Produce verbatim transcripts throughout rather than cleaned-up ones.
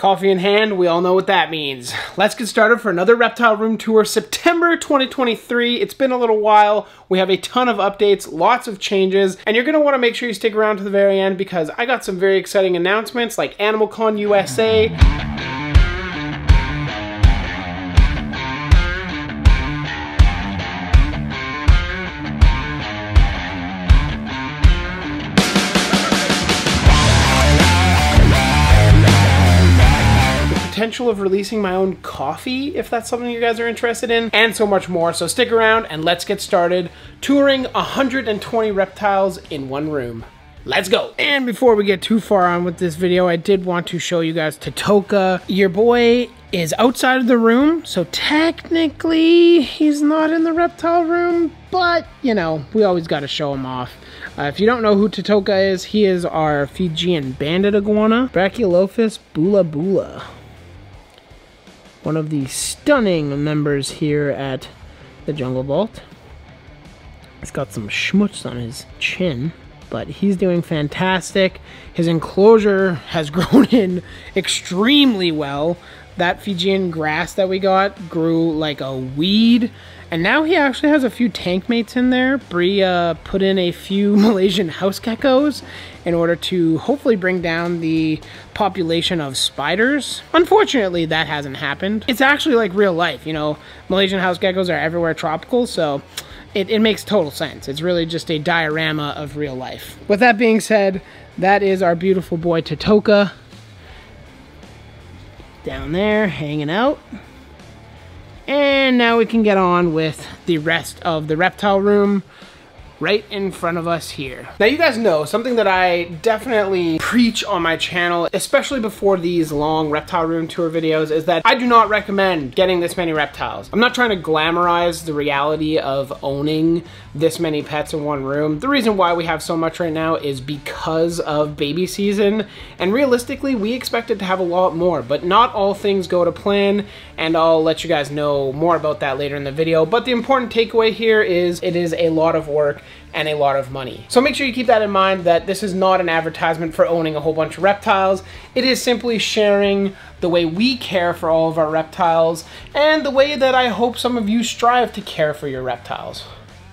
Coffee in hand, we all know what that means. Let's get started for another Reptile Room Tour, September twenty twenty-three. It's been a little while. We have a ton of updates, lots of changes, and you're gonna wanna make sure you stick around to the very end because I got some very exciting announcements like Animal Con U S A. Potential of releasing my own coffee, if that's something you guys are interested in, and so much more. So stick around and let's get started touring one hundred twenty reptiles in one room. Let's go. And before we get too far on with this video, I did want to show you guys Totoka. Your boy is outside of the room, so technically he's not in the reptile room, but you know, we always got to show him off. Uh, if you don't know who Totoka is, he is our Fijian banded iguana, Brachylophus Bula Bula. One of the stunning members here at the Jungle Vault. He's got some schmutz on his chin, but he's doing fantastic. His enclosure has grown in extremely well. That Fijian grass that we got grew like a weed, and now he actually has a few tank mates in there. Bree uh, put in a few Malaysian house geckos in order to hopefully bring down the population of spiders. Unfortunately, that hasn't happened. It's actually like real life, you know, Malaysian house geckos are everywhere tropical, so it, it makes total sense. It's really just a diorama of real life. With that being said, that is our beautiful boy Totoka. Down there, hanging out. And now we can get on with the rest of the reptile room right in front of us here. Now you guys know something that I definitely preach on my channel, especially before these long reptile room tour videos, is that I do not recommend getting this many reptiles. I'm not trying to glamorize the reality of owning this many pets in one room. The reason why we have so much right now is because of baby season, and realistically we expected to have a lot more, but not all things go to plan, and I'll let you guys know more about that later in the video. But the important takeaway here is it is a lot of work and a lot of money. So make sure you keep that in mind, that this is not an advertisement for owning a whole bunch of reptiles. It is simply sharing the way we care for all of our reptiles and the way that I hope some of you strive to care for your reptiles.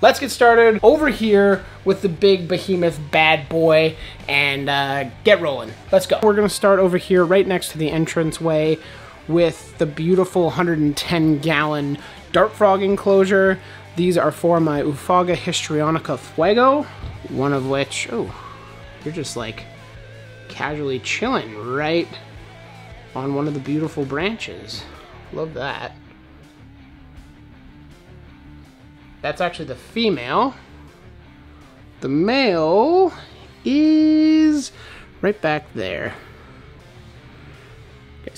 Let's get started over here with the big behemoth bad boy and uh, get rolling. Let's go. We're gonna start over here right next to the entranceway with the beautiful one hundred ten gallon dart frog enclosure. These are for my Uromastyx histrionica fuego, one of which, oh, you're just like casually chilling right on one of the beautiful branches. Love that. That's actually the female. The male is right back there.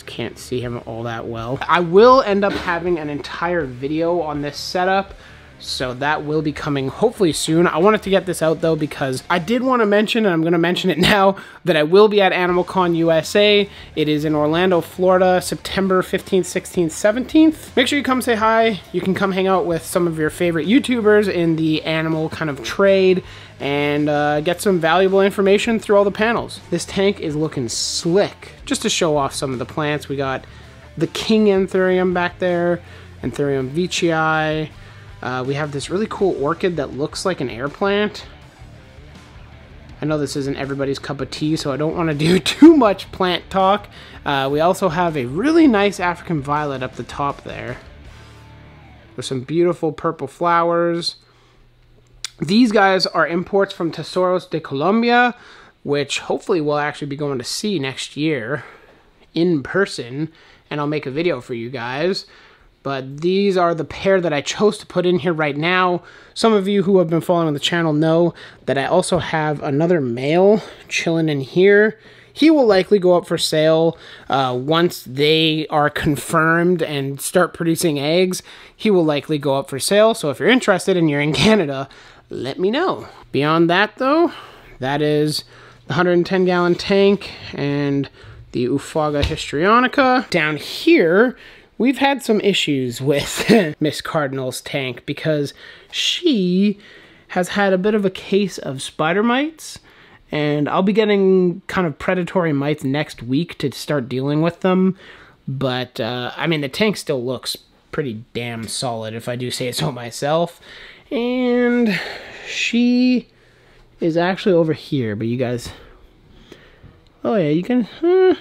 Can't see him all that well. I will end up having an entire video on this setup, so that will be coming hopefully soon. I wanted to get this out though because I did want to mention, and I'm going to mention it now, that I will be at Animal Con U S A. It is in Orlando, Florida, September fifteenth, sixteenth, seventeenth. Make sure you come say hi. You can come hang out with some of your favorite YouTubers in the animal kind of trade and uh, get some valuable information through all the panels. This tank is looking slick. Just to show off some of the plants, we got the King Anthurium back there, Anthurium Vichii. Uh, we have this really cool orchid that looks like an air plant. I know this isn't everybody's cup of tea, so I don't want to do too much plant talk. Uh, we also have a really nice African violet up the top there with some beautiful purple flowers. These guys are imports from Tesoros de Colombia, which hopefully we'll actually be going to see next year in person, and I'll make a video for you guys. But these are the pair that I chose to put in here right now. Some of you who have been following the channel know that I also have another male chilling in here. He will likely go up for sale uh, once they are confirmed and start producing eggs. He will likely go up for sale, so if you're interested and you're in Canada, let me know. Beyond that though, that is the one hundred ten gallon tank and the Uromastyx histrionica. Down here, we've had some issues with Miss Cardinal's tank because she has had a bit of a case of spider mites, and I'll be getting kind of predatory mites next week to start dealing with them. But, uh, I mean, the tank still looks pretty damn solid, if I do say so myself. And she is actually over here, but you guys... Oh, yeah, you can... Huh?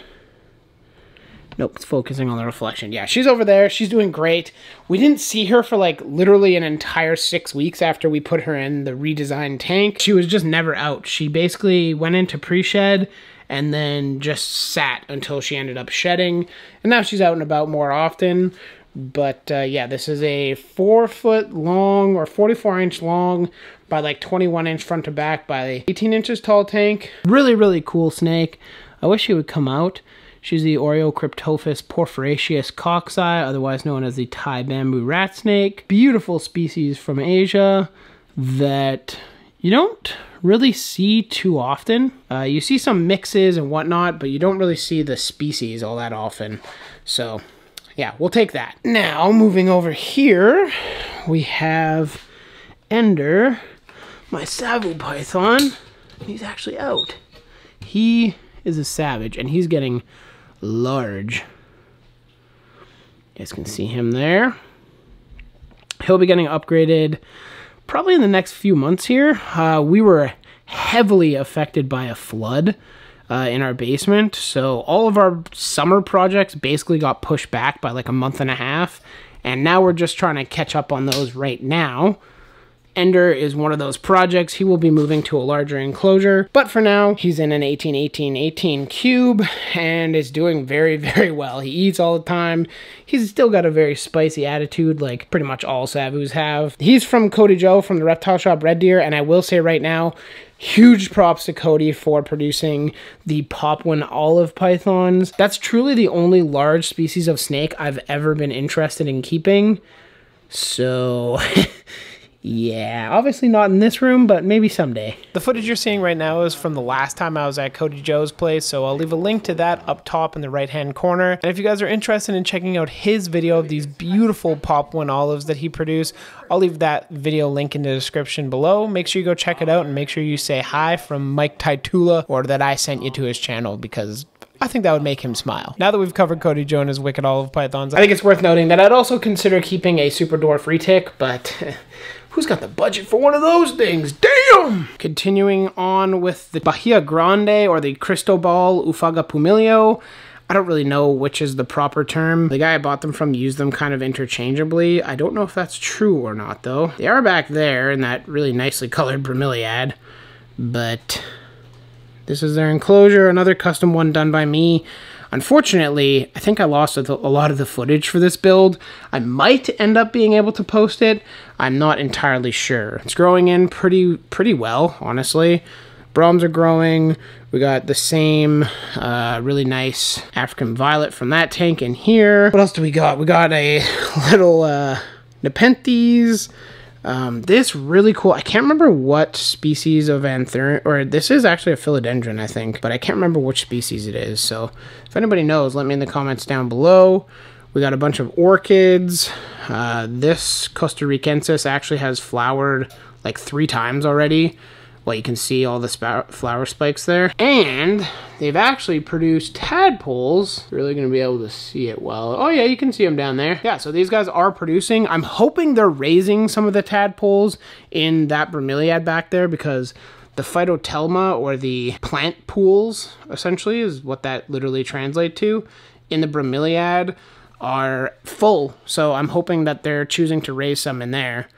Nope, it's focusing on the reflection. Yeah, she's over there. She's doing great. We didn't see her for, like, literally an entire six weeks after we put her in the redesigned tank. She was just never out. She basically went into pre-shed... and then just sat until she ended up shedding. And now she's out and about more often. But, uh, yeah, this is a four foot long or forty-four inch long by, like, twenty-one inch front to back by eighteen inches tall tank. Really, really cool snake. I wish she would come out. She's the Oreocryptophis porphoraceus cocci, otherwise known as the Thai bamboo rat snake. Beautiful species from Asia that... you don't really see too often. Uh, you see some mixes and whatnot, but you don't really see the species all that often. So, yeah, we'll take that. Now, moving over here, we have Ender, my Savu Python. He's actually out. He is a savage, and he's getting large. You guys can see him there. He'll be getting upgraded... probably in the next few months here. Uh, we were heavily affected by a flood uh, in our basement, so all of our summer projects basically got pushed back by like a month and a half, and now we're just trying to catch up on those right now. Ender is one of those projects. He will be moving to a larger enclosure, but for now, he's in an eighteen eighteen eighteen cube and is doing very, very well. He eats all the time. He's still got a very spicy attitude, like pretty much all Savus have. He's from Cody Joe from the reptile shop Red Deer, and I will say right now, huge props to Cody for producing the Papuan olive pythons. That's truly the only large species of snake I've ever been interested in keeping, so... yeah, obviously not in this room, but maybe someday. The footage you're seeing right now is from the last time I was at Cody Joe's place, so I'll leave a link to that up top in the right-hand corner. And if you guys are interested in checking out his video of these beautiful Papuan olives that he produced, I'll leave that video link in the description below. Make sure you go check it out, and make sure you say hi from Mike Taitula, or that I sent you to his channel, because... I think that would make him smile. Now that we've covered Cody Joe and his wicked olive pythons, I think it's worth noting that I'd also consider keeping a super dwarf retic, but who's got the budget for one of those things? Damn! Continuing on with the Bahia Grande, or the Cristobal Ufaga Pumilio. I don't really know which is the proper term. The guy I bought them from used them kind of interchangeably. I don't know if that's true or not, though. They are back there in that really nicely colored bromeliad, but... this is their enclosure, another custom one done by me. Unfortunately, I think I lost a, a lot of the footage for this build. I might end up being able to post it. I'm not entirely sure. It's growing in pretty pretty well, honestly. Broms are growing. We got the same uh, really nice African violet from that tank in here. What else do we got? We got a little uh, Nepenthes. Um, this really cool, I can't remember what species of anthurium, or this is actually a philodendron, I think, but I can't remember which species it is, so if anybody knows, let me in the comments down below. We got a bunch of orchids. Uh, this Costa Ricensis actually has flowered like three times already. Well, you can see all the sp flower spikes there. And they've actually produced tadpoles. Really gonna be able to see it well. Oh yeah, you can see them down there. Yeah, so these guys are producing. I'm hoping they're raising some of the tadpoles in that bromeliad back there, because the phytotelma, or the plant pools, essentially, is what that literally translates to, in the bromeliad are full. So I'm hoping that they're choosing to raise some in there.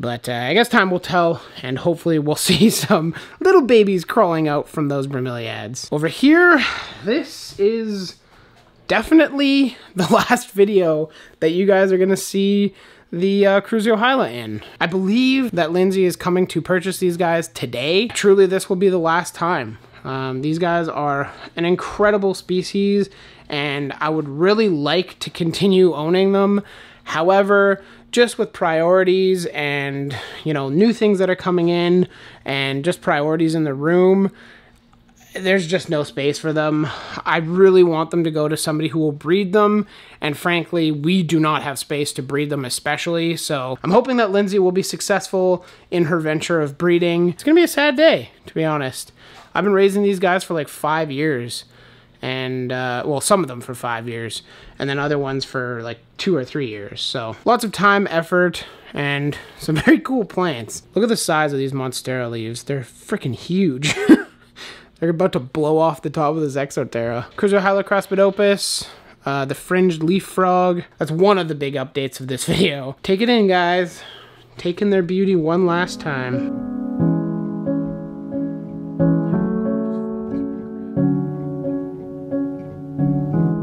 But uh, I guess time will tell, and hopefully we'll see some little babies crawling out from those bromeliads. Over here, this is definitely the last video that you guys are going to see the uh, Cruziohyla in. I believe that Lindsay is coming to purchase these guys today. Truly, this will be the last time. Um, these guys are an incredible species, and I would really like to continue owning them. However, just with priorities and, you know, new things that are coming in and just priorities in the room, there's just no space for them. I really want them to go to somebody who will breed them, and frankly, we do not have space to breed them especially, so I'm hoping that Lindsay will be successful in her venture of breeding. It's gonna be a sad day, to be honest. I've been raising these guys for like five years, and, uh, well, some of them for five years, and then other ones for like two or three years, so lots of time, effort, and some very cool plants. Look at the size of these Monstera leaves. They're freaking huge. They're about to blow off the top of this Exoterra. Crusoe uh the fringed leaf frog. That's one of the big updates of this video. Take it in, guys. Taking their beauty one last time.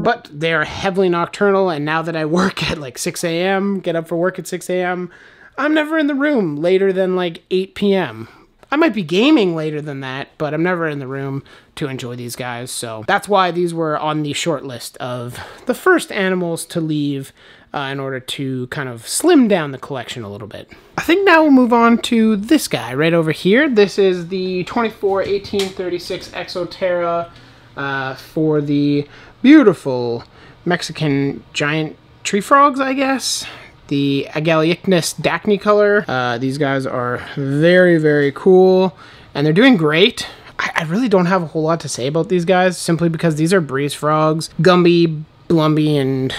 But they are heavily nocturnal, and now that I work at like six A M, get up for work at six A M, I'm never in the room later than like eight P M I might be gaming later than that, but I'm never in the room to enjoy these guys, so that's why these were on the short list of the first animals to leave uh, in order to kind of slim down the collection a little bit. I think now we'll move on to this guy right over here. This is the twenty-four eighteen thirty-six Exoterra uh, for the beautiful Mexican giant tree frogs, I guess. The Agalichnis dacne color. Uh, these guys are very, very cool, and they're doing great. I, I really don't have a whole lot to say about these guys, simply because these are breeze frogs. Gumby, Blumby, and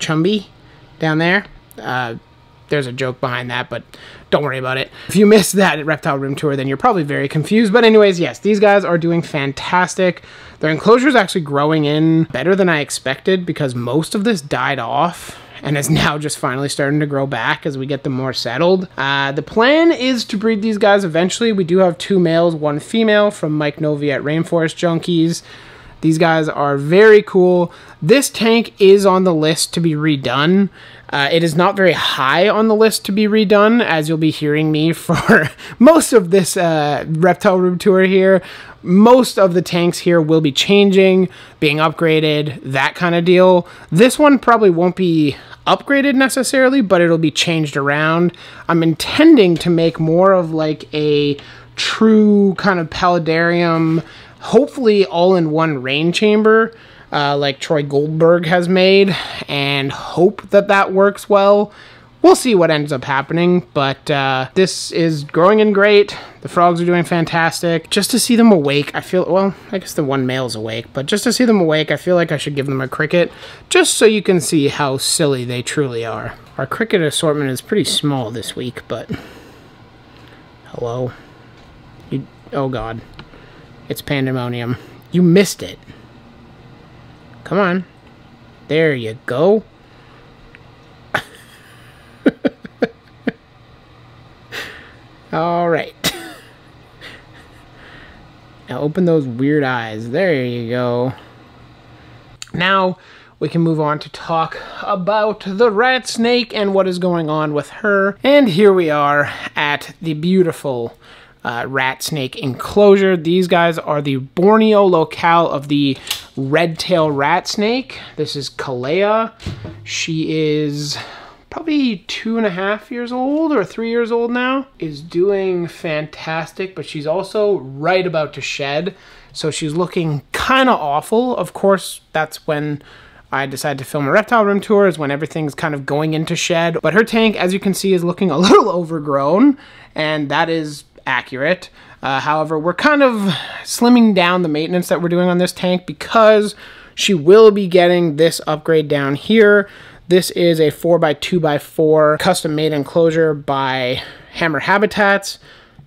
Chumby down there. Uh, there's a joke behind that, but don't worry about it. If you missed that reptile room tour, then you're probably very confused. But anyways, yes, these guys are doing fantastic. Their enclosure is actually growing in better than I expected, because most of this died off and is now just finally starting to grow back as we get them more settled. Uh, the plan is to breed these guys eventually. We do have two males, one female from Mike Novi at Rainforest Junkies. These guys are very cool. This tank is on the list to be redone. Uh, it is not very high on the list to be redone, as you'll be hearing me for most of this uh, reptile room tour here. Most of the tanks here will be changing, being upgraded, that kind of deal. This one probably won't be upgraded necessarily, but it'll be changed around. I'm intending to make more of like a true kind of paludarium, hopefully all-in-one rain chamber, uh, like Troy Goldberg has made, and hope that that works well. We'll see what ends up happening, but uh, this is growing in great. The frogs are doing fantastic. Just to see them awake, I feel, well, I guess the one male's awake, but just to see them awake, I feel like I should give them a cricket, just so you can see how silly they truly are. Our cricket assortment is pretty small this week, but hello. You, oh God, it's pandemonium. You missed it. Come on. There you go. All right. Now open those weird eyes. There you go. Now we can move on to talk about the rat snake and what is going on with her. And here we are at the beautiful uh, rat snake enclosure. These guys are the Borneo locale of the red tail rat snake. This is Kalea. She is probably two and a half years old or three years old now, is doing fantastic, but she's also right about to shed. So she's looking kind of awful. Of course, that's when I decided to film a reptile room tour, is when everything's kind of going into shed. But her tank, as you can see, is looking a little overgrown, and that is accurate. Uh, however, we're kind of slimming down the maintenance that we're doing on this tank, because she will be getting this upgrade down here. This is a four by two by four custom-made enclosure by Hammer Habitats.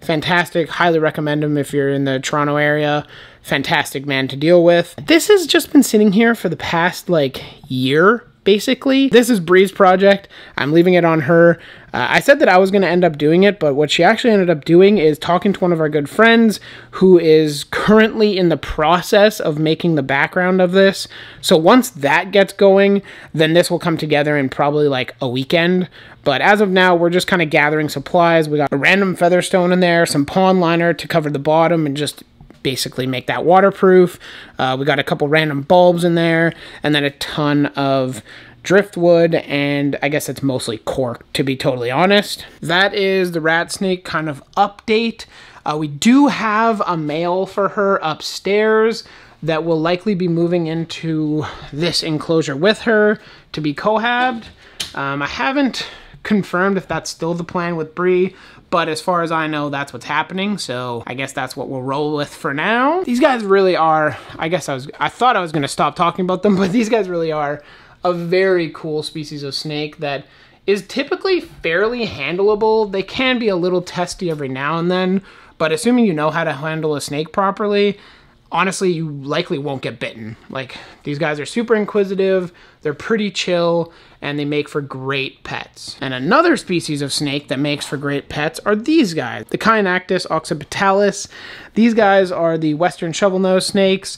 Fantastic. Highly recommend them if you're in the Toronto area. Fantastic man to deal with. This has just been sitting here for the past, like, year, basically. This is Bree's project. I'm leaving it on her. Uh, I said that I was going to end up doing it, but what she actually ended up doing is talking to one of our good friends who is currently in the process of making the background of this. So once that gets going, then this will come together in probably like a weekend. But as of now, we're just kind of gathering supplies. We got a random featherstone in there, some pond liner to cover the bottom and just basically make that waterproof. Uh, we got a couple random bulbs in there, and then a ton of driftwood, and I guess it's mostly cork, to be totally honest. That is the rat snake kind of update. Uh, we do have a male for her upstairs that will likely be moving into this enclosure with her to be cohabbed. Um, I haven't confirmed if that's still the plan with Bree, but as far as I know, that's what's happening. So I guess that's what we'll roll with for now. These guys really are, I guess I was, I thought I was gonna stop talking about them, but these guys really are a very cool species of snake that is typically fairly handleable. They can be a little testy every now and then, but assuming you know how to handle a snake properly, honestly, you likely won't get bitten. Like, these guys are super inquisitive, they're pretty chill, and they make for great pets. And another species of snake that makes for great pets are these guys, the Chianactis occipitalis. These guys are the western shovel-nosed snakes.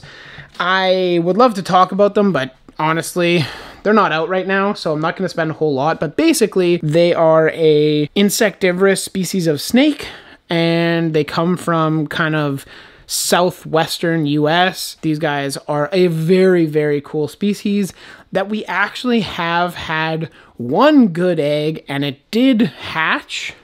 I would love to talk about them, but honestly, they're not out right now, so I'm not gonna spend a whole lot, but basically, they are a insectivorous species of snake, and they come from kind of southwestern U S. These guys are a very, very cool species that we actually have had one good egg and it did hatch.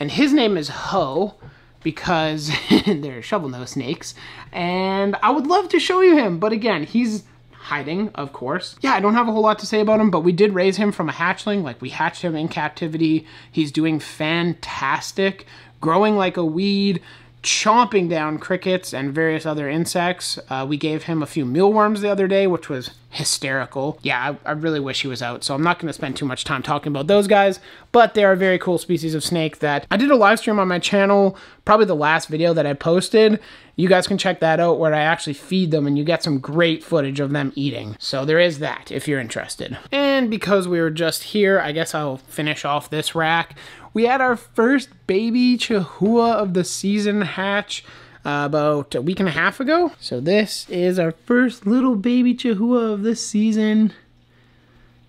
And his name is Ho because they're shovel-nosed snakes. And I would love to show you him, but again, he's hiding, of course. Yeah, I don't have a whole lot to say about him, but we did raise him from a hatchling. Like, we hatched him in captivity. He's doing fantastic, growing like a weed, chomping down crickets and various other insects. Uh, we gave him a few mealworms the other day, which was hysterical. Yeah, I, I really wish he was out, so I'm not going to spend too much time talking about those guys, but they are a very cool species of snake that I did a live stream on my channel, probably the last video that I posted. You guys can check that out where I actually feed them and you get some great footage of them eating. So there is that if you're interested. And because we were just here, I guess I'll finish off this rack. We had our first baby Chahoua of the season hatch uh, about a week and a half ago. So this is our first little baby Chahoua of this season.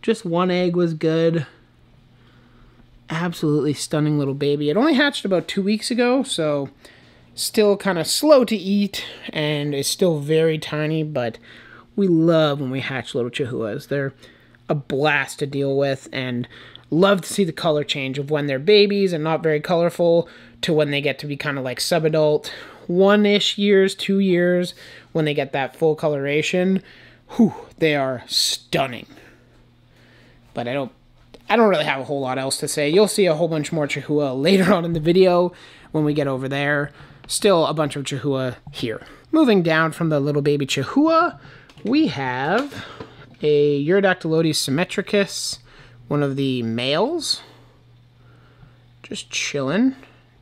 Just one egg was good. Absolutely stunning little baby. It only hatched about two weeks ago, so still kind of slow to eat and is still very tiny, but we love when we hatch little Chahouas. They're a blast to deal with and love to see the color change of when they're babies and not very colorful to when they get to be kind of like subadult, one-ish years, two years, when they get that full coloration. Whew, they are stunning. But I don't I don't really have a whole lot else to say. You'll see a whole bunch more Chahoua later on in the video when we get over there. Still a bunch of Chahoua here. Moving down from the little baby Chahoua, we have a Uruodactylodes symmetricus, one of the males. Just chilling.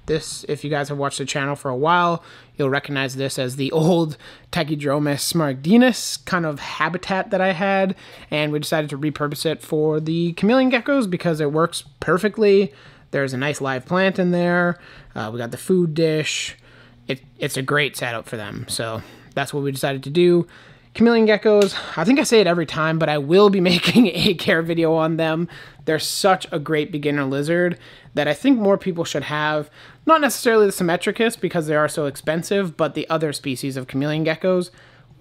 This, if you guys have watched the channel for a while, you'll recognize this as the old Tachydromus smaragdinus kind of habitat that I had, and we decided to repurpose it for the chameleon geckos because it works perfectly. There's a nice live plant in there. Uh, we got the food dish. It, it's a great setup for them, so that's what we decided to do. Chameleon geckos, I think I say it every time, but I will be making a care video on them. They're such a great beginner lizard that I think more people should have. Not necessarily the symmetricus because they are so expensive, but the other species of chameleon geckos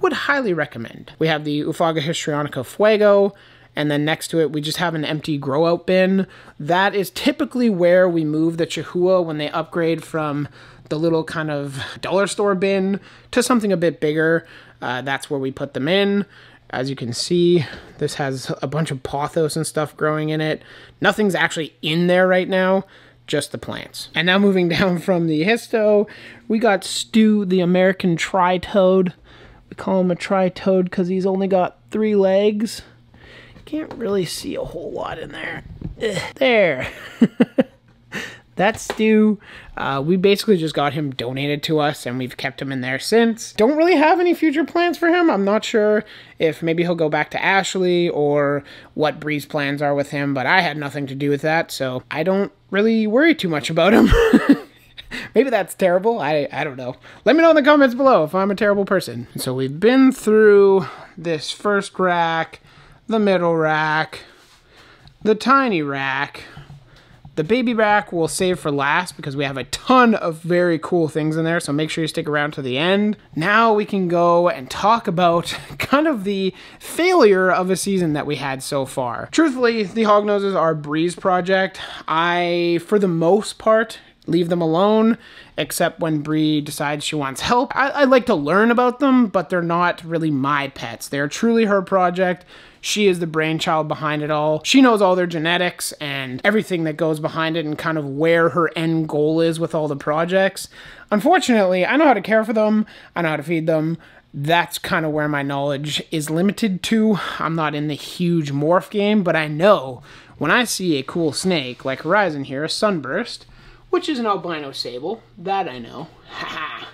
would highly recommend. We have the Oophaga histrionica fuego, and then next to it we just have an empty grow-out bin. That is typically where we move the Chahoua when they upgrade from the little kind of dollar store bin to something a bit bigger. Uh, that's where we put them in. As you can see, this has a bunch of pothos and stuff growing in it. Nothing's actually in there right now, just the plants. And now moving down from the histo, we got Stu, the American tri-toad. We call him a tri-toad because he's only got three legs. Can't really see a whole lot in there. Ugh, there. That's Stu. Uh, we basically just got him donated to us and we've kept him in there since. Don't really have any future plans for him. I'm not sure if maybe he'll go back to Ashley or what Bree's plans are with him, but I had nothing to do with that, so I don't really worry too much about him. Maybe that's terrible. I, I don't know. Let me know in the comments below if I'm a terrible person. So we've been through this first rack, the middle rack, the tiny rack. The baby rack we'll save for last because we have a ton of very cool things in there, so make sure you stick around to the end. Now we can go and talk about kind of the failure of a season that we had so far. Truthfully, the hognoses are Bree's project. I, for the most part, leave them alone, except when Bree decides she wants help. I, I like to learn about them, but they're not really my pets. They're truly her project. She is the brainchild behind it all. She knows all their genetics and everything that goes behind it and kind of where her end goal is with all the projects. Unfortunately, I know how to care for them. I know how to feed them. That's kind of where my knowledge is limited to. I'm not in the huge morph game, but I know when I see a cool snake, like Horizon here, a sunburst, which is an albino sable, that I know. Haha.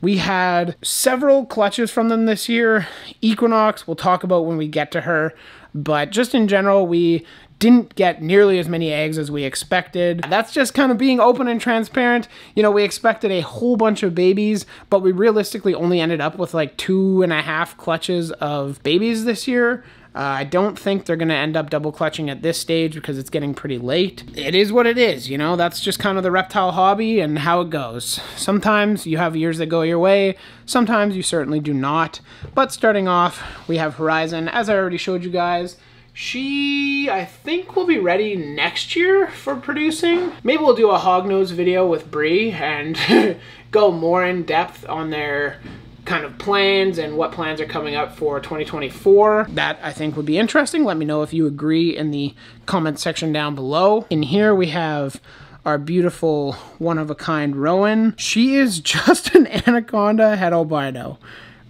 We had several clutches from them this year. Equinox, we'll talk about when we get to her, but just in general, we didn't get nearly as many eggs as we expected. That's just kind of being open and transparent. You know, we expected a whole bunch of babies, but we realistically only ended up with like two and a half clutches of babies this year. Uh, I don't think they're going to end up double clutching at this stage because it's getting pretty late. It is what it is, you know, that's just kind of the reptile hobby and how it goes. Sometimes you have years that go your way, sometimes you certainly do not. But starting off, we have Horizon, as I already showed you guys. She, I think, will be ready next year for producing. Maybe we'll do a hognose video with Bree and go more in depth on their kind of plans and what plans are coming up for twenty twenty-four. That I think would be interesting. Let me know if you agree in the comment section down below. In here we have our beautiful one-of-a-kind Rowan. She is just an anaconda head albino.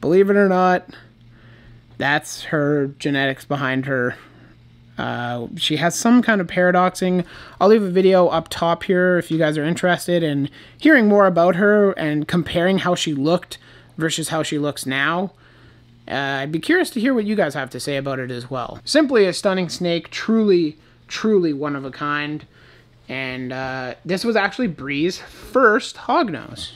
Believe it or not, that's her genetics behind her. Uh, she has some kind of paradoxing. I'll leave a video up top here if you guys are interested in hearing more about her and comparing how she looked versus how she looks now. Uh, I'd be curious to hear what you guys have to say about it as well. Simply a stunning snake, truly, truly one of a kind. And uh, this was actually Bree's first hognose,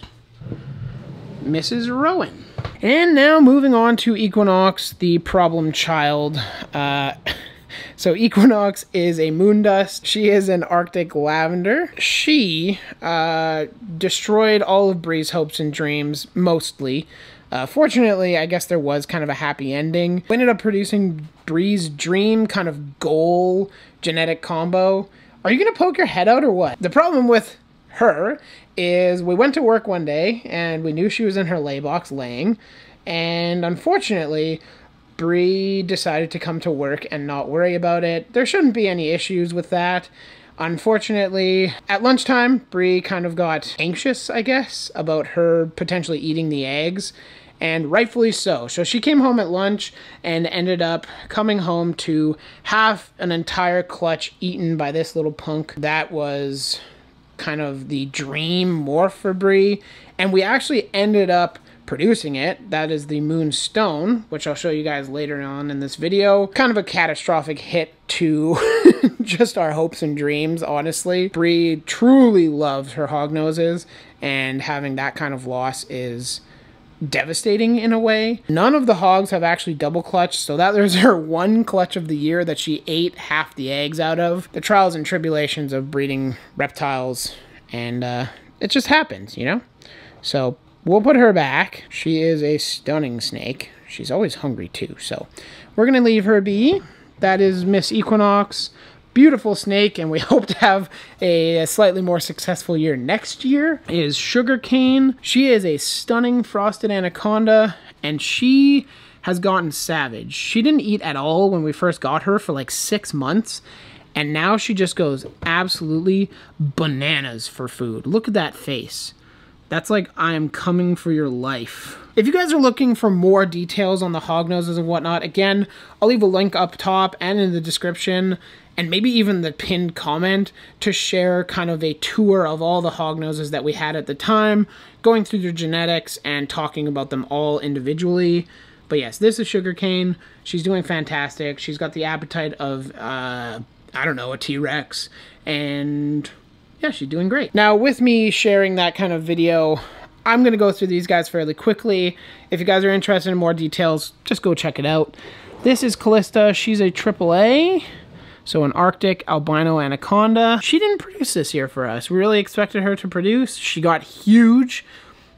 Missus Rowan. And now moving on to Equinox, the problem child. Uh, so Equinox is a moondust. She is an Arctic lavender. She uh, destroyed all of Bree's hopes and dreams, mostly. Uh, fortunately, I guess there was kind of a happy ending. We ended up producing Bree's dream kind of goal genetic combo. Are you going to poke your head out or what? The problem with her is we went to work one day and we knew she was in her lay box laying, and unfortunately Bree decided to come to work and not worry about it. There shouldn't be any issues with that. Unfortunately, at lunchtime Bree kind of got anxious, I guess, about her potentially eating the eggs, and rightfully so. So she came home at lunch and ended up coming home to half an entire clutch eaten by this little punk. That was kind of the dream morph for Bree, and we actually ended up producing it. That is the Moonstone, which I'll show you guys later on in this video. Kind of a catastrophic hit to just our hopes and dreams, honestly. Bree truly loves her hognoses, and having that kind of loss is devastating in a way. None of the hogs have actually double clutched, so that there's her one clutch of the year that she ate half the eggs out of. The trials and tribulations of breeding reptiles, and uh, it just happens, you know? So we'll put her back. She is a stunning snake. She's always hungry too, so we're gonna leave her be. That is Miss Equinox. Beautiful snake, and we hope to have a slightly more successful year next year. Is Sugarcane. She is a stunning frosted anaconda, and she has gotten savage. She didn't eat at all when we first got her for like six months, and now she just goes absolutely bananas for food. Look at that face. That's like, I am coming for your life. If you guys are looking for more details on the hognoses and whatnot, again, I'll leave a link up top and in the description, and maybe even the pinned comment, to share kind of a tour of all the hognoses that we had at the time, going through their genetics and talking about them all individually. But yes, this is Sugarcane. She's doing fantastic. She's got the appetite of, uh, I don't know, a T-Rex, and yeah, she's doing great. Now, with me sharing that kind of video, I'm going to go through these guys fairly quickly. If you guys are interested in more details, just go check it out. This is Callista. She's a triple A, so an Arctic albino anaconda. She didn't produce this year for us. We really expected her to produce. She got huge,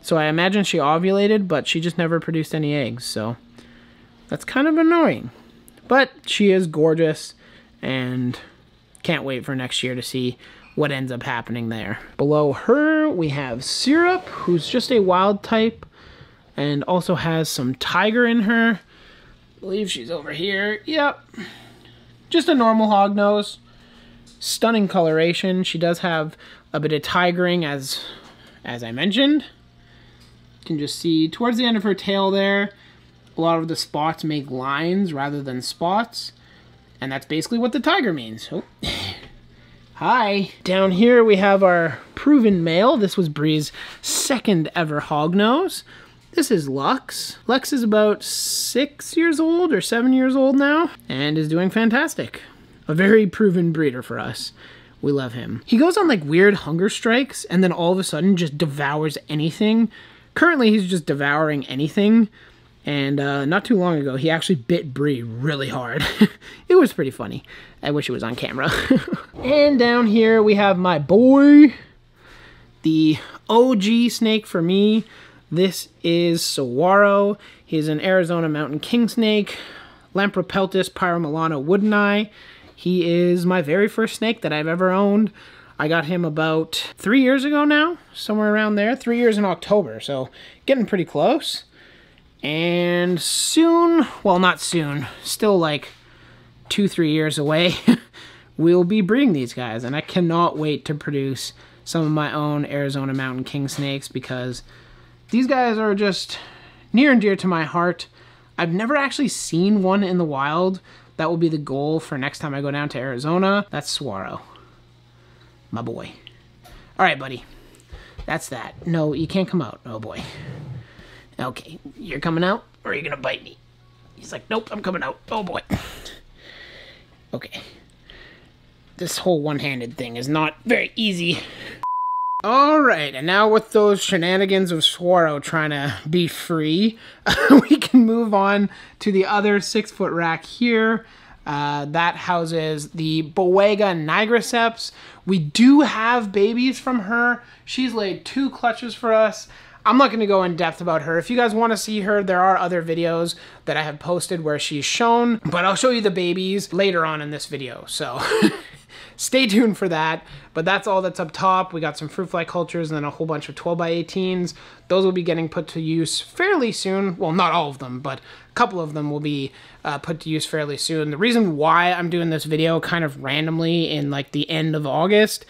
so I imagine she ovulated, but she just never produced any eggs, so that's kind of annoying. But she is gorgeous, and can't wait for next year to see what ends up happening there. Below her, we have Syrup, who's just a wild type and also has some tiger in her. I believe she's over here. Yep. Just a normal hognose. Stunning coloration. She does have a bit of tigering, as, as I mentioned. You can just see towards the end of her tail there, a lot of the spots make lines rather than spots. And that's basically what the tiger means. Oh. Hi. Down here we have our proven male. This was Bree's second ever hognose. This is Lux. Lux is about six years old or seven years old now and is doing fantastic. A very proven breeder for us. We love him. He goes on like weird hunger strikes and then all of a sudden just devours anything. Currently he's just devouring anything. And uh, not too long ago, he actually bit Bree really hard. It was pretty funny. I wish it was on camera. And down here we have my boy, the O G snake for me. This is Saguaro. He's an Arizona mountain king snake, Lampropeltis pyromilana woodeni. He is my very first snake that I've ever owned. I got him about three years ago now, somewhere around there. Three years in October, so getting pretty close. And soon, well not soon, still like two, three years away, we'll be breeding these guys. And I cannot wait to produce some of my own Arizona mountain king snakes because these guys are just near and dear to my heart. I've never actually seen one in the wild. That will be the goal for next time I go down to Arizona. That's Saguaro, my boy. All right, buddy, that's that. No, you can't come out, oh boy. Okay, you're coming out, or are you gonna bite me? He's like, nope, I'm coming out. Oh boy. Okay. This whole one-handed thing is not very easy. All right, and now with those shenanigans of Saguaro trying to be free, we can move on to the other six-foot rack here. Uh, that houses the Boiga nigriceps. We do have babies from her. She's laid two clutches for us. I'm not going to go in depth about her. If you guys want to see her, there are other videos that I have posted where she's shown, but I'll show you the babies later on in this video. So stay tuned for that. But that's all that's up top. We got some fruit fly cultures and then a whole bunch of twelve by eighteens. Those will be getting put to use fairly soon. Well, not all of them, but a couple of them will be uh, put to use fairly soon. The reason why I'm doing this video kind of randomly in like the end of August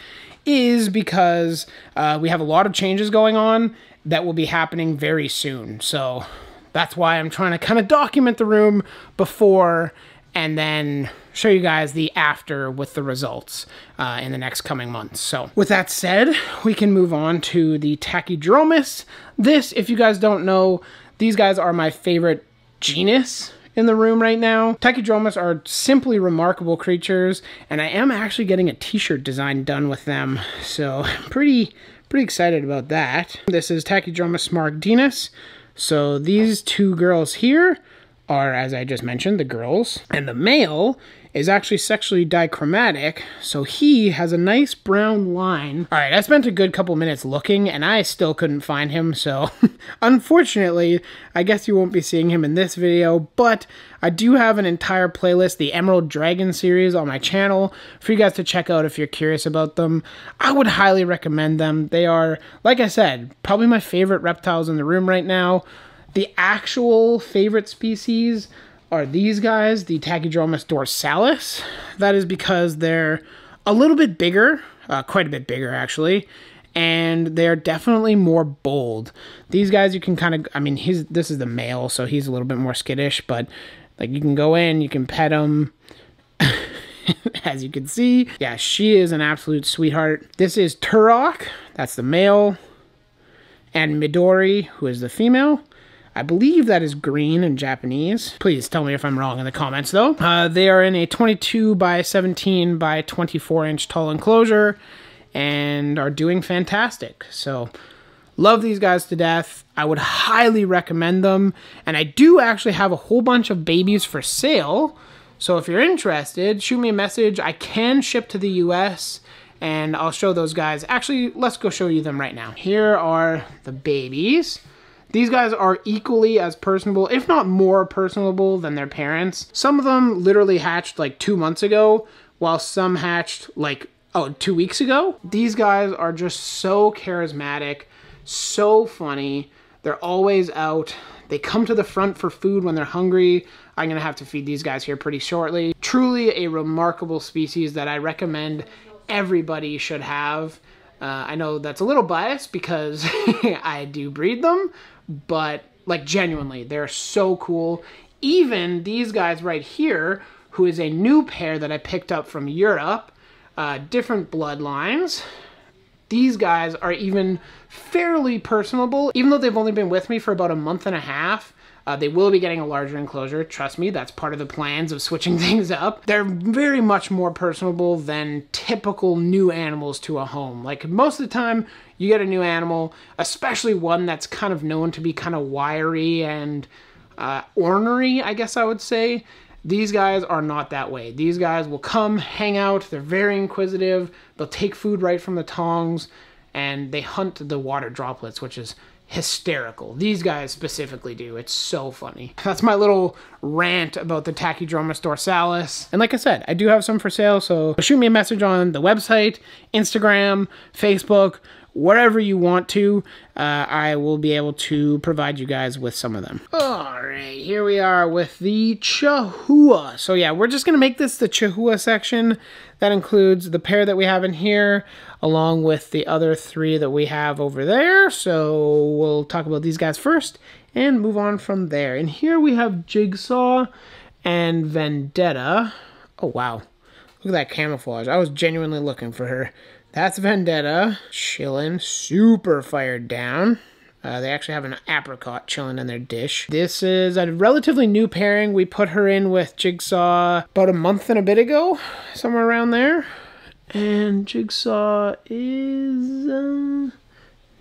is because uh, we have a lot of changes going on that will be happening very soon. So that's why I'm trying to kind of document the room before and then show you guys the after with the results uh, in the next coming months. So with that said, we can move on to the Tachydromus. This, if you guys don't know, these guys are my favorite genus in the room right now. Tachydromus are simply remarkable creatures, and I am actually getting a t-shirt design done with them. So pretty... Pretty excited about that. This is Tachydromus smaragdinus. So these two girls here are, as I just mentioned, the girls. And the male is actually sexually dichromatic. So he has a nice brown line. All right, I spent a good couple minutes looking and I still couldn't find him. So unfortunately, I guess you won't be seeing him in this video, but I do have an entire playlist, the Emerald Dragon series on my channel for you guys to check out if you're curious about them. I would highly recommend them. They are, like I said, probably my favorite reptiles in the room right now. The actual favorite species are these guys, the Tachydromus dorsalis. That is because they're a little bit bigger, uh, quite a bit bigger actually, and they're definitely more bold. These guys you can kind of, I mean, he's, this is the male, so he's a little bit more skittish, but like you can go in, you can pet him, as you can see. Yeah, she is an absolute sweetheart. This is Turok, that's the male, and Midori, who is the female. I believe that is green in Japanese. Please tell me if I'm wrong in the comments though. Uh, they are in a twenty-two by seventeen by twenty-four inch tall enclosure and are doing fantastic. So love these guys to death. I would highly recommend them. And I do actually have a whole bunch of babies for sale. So if you're interested, shoot me a message. I can ship to the U S and I'll show those guys. Actually, let's go show you them right now. Here are the babies. These guys are equally as personable, if not more personable than their parents. Some of them literally hatched like two months ago, while some hatched like oh, two weeks ago. These guys are just so charismatic, so funny. They're always out. They come to the front for food when they're hungry. I'm gonna have to feed these guys here pretty shortly. Truly a remarkable species that I recommend everybody should have. Uh, I know that's a little biased because I do breed them, but like genuinely, they're so cool. Even these guys right here, who is a new pair that I picked up from Europe, uh, different bloodlines. These guys are even fairly personable. Even though they've only been with me for about a month and a half, uh, they will be getting a larger enclosure. Trust me, that's part of the plans of switching things up. They're very much more personable than typical new animals to a home. Like most of the time, you get a new animal, especially one that's kind of known to be kind of wiry and uh, ornery, I guess I would say. These guys are not that way. These guys will come, hang out, they're very inquisitive, they'll take food right from the tongs, and they hunt the water droplets, which is hysterical. These guys specifically do. It's so funny. That's my little rant about the Tachydromus dorsalis. And like I said, I do have some for sale, so shoot me a message on the website, Instagram, Facebook, wherever you want to. Uh, I will be able to provide you guys with some of them. All right, here we are with the Chahoua. So yeah, we're just gonna make this the Chahoua section. That includes the pair that we have in here, along with the other three that we have over there. So we'll talk about these guys first and move on from there. And here we have Jigsaw and Vendetta. Oh wow, look at that camouflage. I was genuinely looking for her. That's Vendetta, chillin', super fired down. Uh, they actually have an apricot chilling in their dish. This is a relatively new pairing. We put her in with Jigsaw about a month and a bit ago, somewhere around there. And Jigsaw is uh,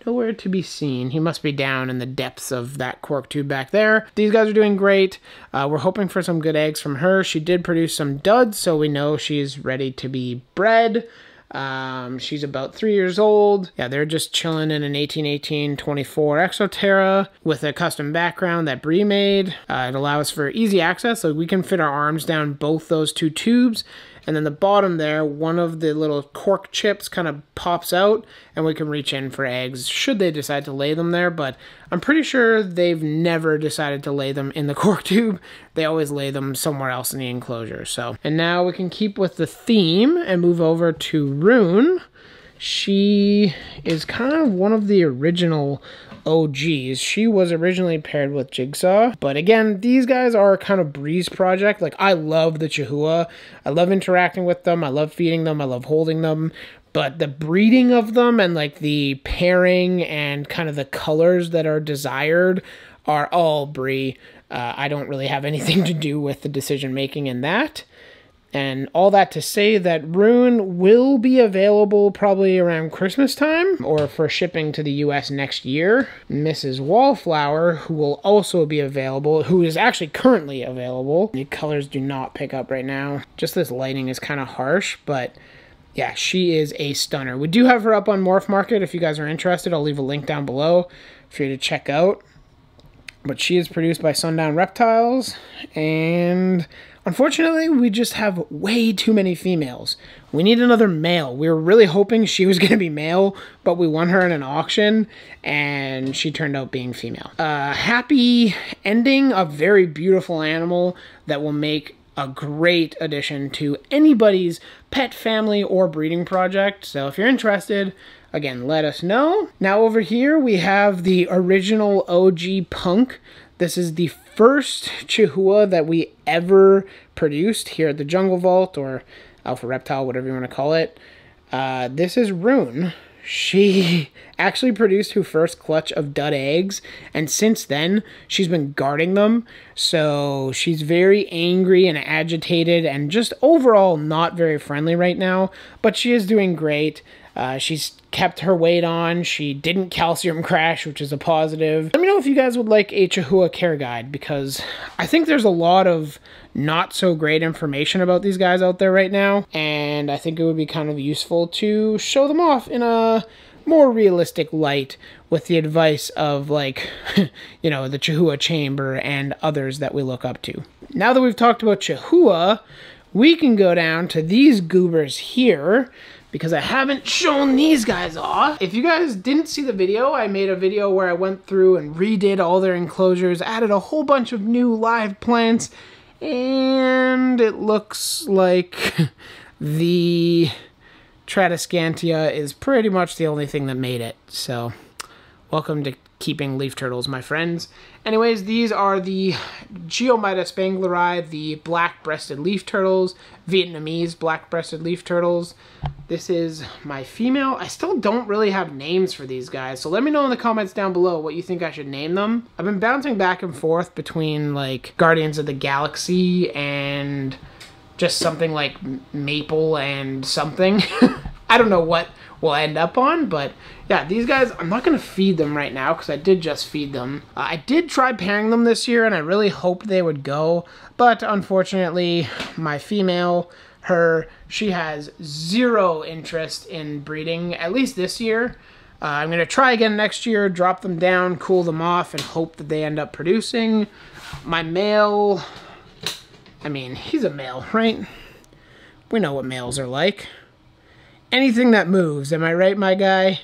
nowhere to be seen. He must be down in the depths of that cork tube back there. These guys are doing great. Uh, we're hoping for some good eggs from her. She did produce some duds, so we know she's ready to be bred. Um, she's about three years old. Yeah, they're just chilling in an eighteen eighteen twenty-four Exoterra with a custom background that Bree made. Uh, it allows for easy access, so we can fit our arms down both those two tubes. And then the bottom there, one of the little cork chips kind of pops out and we can reach in for eggs should they decide to lay them there. But I'm pretty sure they've never decided to lay them in the cork tube. They always lay them somewhere else in the enclosure. So, and now we can keep with the theme and move over to Rune. She is kind of one of the original O Gs. She was originally paired with Jigsaw, but again, these guys are kind of Bree's project. Like, I love the Chahoua. I love interacting with them. I love feeding them. I love holding them. But the breeding of them and like the pairing and kind of the colors that are desired are all Bree. Uh, I don't really have anything to do with the decision making in that. And all that to say that Rune will be available probably around Christmas time or for shipping to the U S next year. Missus Wallflower, who will also be available, who is actually currently available. The colors do not pick up right now. Just this lighting is kind of harsh, but yeah, she is a stunner. We do have her up on Morph Market. If you guys are interested, I'll leave a link down below for you to check out. But she is produced by Sundown Reptiles, and unfortunately, we just have way too many females. We need another male. We were really hoping she was going to be male, but we won her in an auction, and she turned out being female. Uh, happy ending, a very beautiful animal that will make a great addition to anybody's pet family or breeding project. So if you're interested, again, let us know. Now over here, we have the original O G Punk. This is the first Chahoua that we ever produced here at the Jungle Vault, or Alpha Reptile, whatever you want to call it. Uh, this is Rune. She actually produced her first clutch of dud eggs, and since then, she's been guarding them. So she's very angry and agitated and just overall not very friendly right now, but she is doing great. Uh, she's kept her weight on. She didn't calcium crash, which is a positive. Let me know if you guys would like a Chahoua care guide, because I think there's a lot of not so great information about these guys out there right now, and I think it would be kind of useful to show them off in a more realistic light with the advice of, like, you know, the Chahoua Chamber and others that we look up to. Now that we've talked about Chahoua, we can go down to these goobers here. because I haven't shown these guys off. If you guys didn't see the video, I made a video where I went through and redid all their enclosures, added a whole bunch of new live plants, and it looks like the Tradescantia is pretty much the only thing that made it. So welcome to keeping leaf turtles, my friends. Anyways, these are the Geomyta spangleri, the black-breasted leaf turtles, Vietnamese black-breasted leaf turtles. This is my female. I still don't really have names for these guys, so let me know in the comments down below what you think I should name them. I've been bouncing back and forth between, like, Guardians of the Galaxy and just something like Maple and something. I don't know what we'll end up on, but yeah, these guys, I'm not going to feed them right now because I did just feed them. Uh, I did try pairing them this year, and I really hoped they would go, but unfortunately, my female, her, she has zero interest in breeding, at least this year. Uh, I'm going to try again next year, drop them down, cool them off, and hope that they end up producing. My male, I mean, he's a male, right? We know what males are like. Anything that moves, am I right, my guy?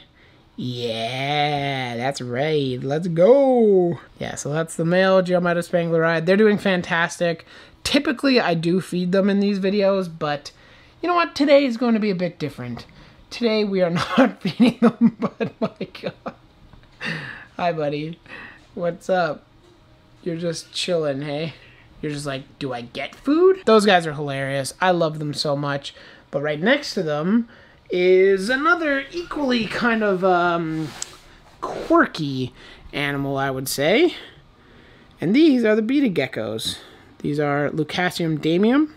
Yeah, that's right. Let's go. Yeah, so that's the male Geomyta spangleri. They're doing fantastic. Typically, I do feed them in these videos, but you know what? Today is going to be a bit different. Today, we are not feeding them, but my God. Hi, buddy. What's up? You're just chilling, hey? You're just like, do I get food? Those guys are hilarious. I love them so much. But right next to them is another equally kind of um, quirky animal, I would say. And these are the beta geckos. These are Leucasium damium.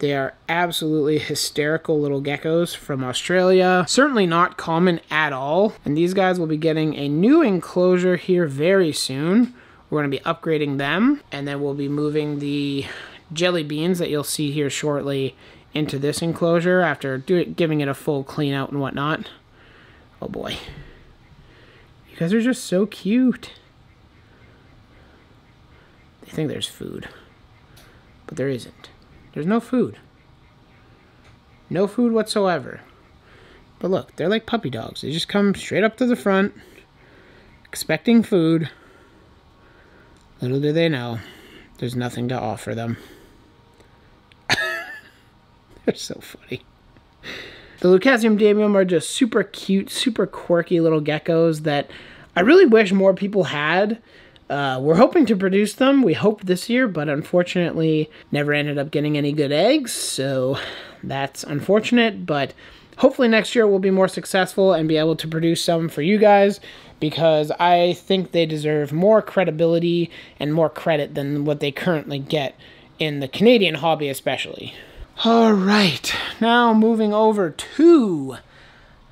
They are absolutely hysterical little geckos from Australia. Certainly not common at all. And these guys will be getting a new enclosure here very soon. We're going to be upgrading them. And then we'll be moving the jelly beans that you'll see here shortly into this enclosure after do it, giving it a full clean out and whatnot. Oh boy. You guys are just so cute. They think there's food. But there isn't. There's no food. No food whatsoever. But look, they're like puppy dogs. They just come straight up to the front, expecting food. Little do they know, there's nothing to offer them. They're so funny. The Leucasium damium are just super cute, super quirky little geckos that I really wish more people had. Uh, we're hoping to produce them. We hope this year, but unfortunately never ended up getting any good eggs. So that's unfortunate, but hopefully next year we'll be more successful and be able to produce some for you guys, because I think they deserve more credibility and more credit than what they currently get in the Canadian hobby especially. All right, now moving over to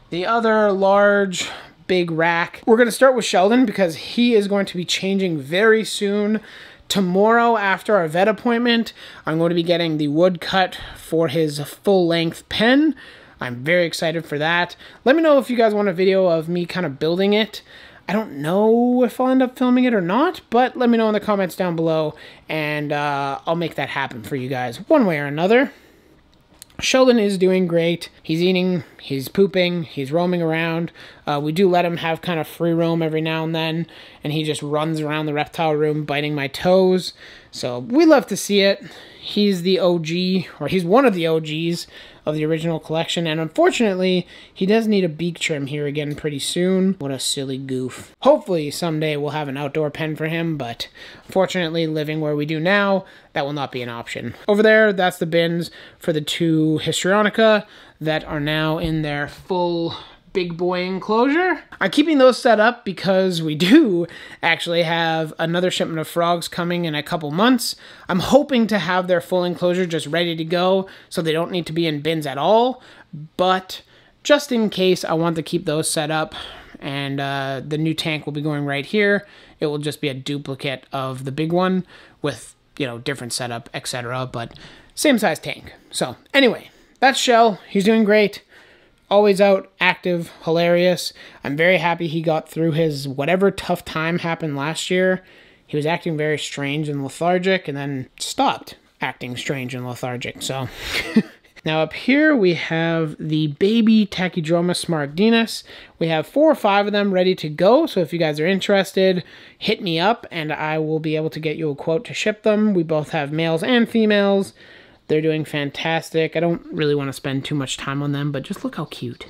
the other large big rack. We're going to start with Sheldon because he is going to be changing very soon. Tomorrow after our vet appointment, I'm going to be getting the wood cut for his full-length pen. I'm very excited for that. Let me know if you guys want a video of me kind of building it. I don't know if I'll end up filming it or not, but let me know in the comments down below, and uh, I'll make that happen for you guys one way or another. Sheldon is doing great. He's eating, he's pooping, he's roaming around. Uh, we do let him have kind of free roam every now and then, and he just runs around the reptile room biting my toes. So we love to see it. He's the O G, or he's one of the O Gs of the original collection, and unfortunately, he does need a beak trim here again pretty soon. What a silly goof. Hopefully, someday we'll have an outdoor pen for him, but fortunately, living where we do now, that will not be an option. Over there, that's the bins for the two Histrionica that are now in their full big boy enclosure. I'm keeping those set up because we do actually have another shipment of frogs coming in a couple months. I'm hoping to have their full enclosure just ready to go so they don't need to be in bins at all, but just in case, I want to keep those set up, and uh, the new tank will be going right here. It will just be a duplicate of the big one with, you know, different setup, et cetera, but same size tank. So anyway, that's Shell. He's doing great. Always out, active, hilarious. I'm very happy he got through his whatever tough time happened last year. He was acting very strange and lethargic, and then stopped acting strange and lethargic. So Now up here we have the baby Tachydromus smaragdinus. We have four or five of them ready to go, so if you guys are interested, hit me up and I will be able to get you a quote to ship them. We both have males and females. They're doing fantastic. I don't really want to spend too much time on them, but just look how cute.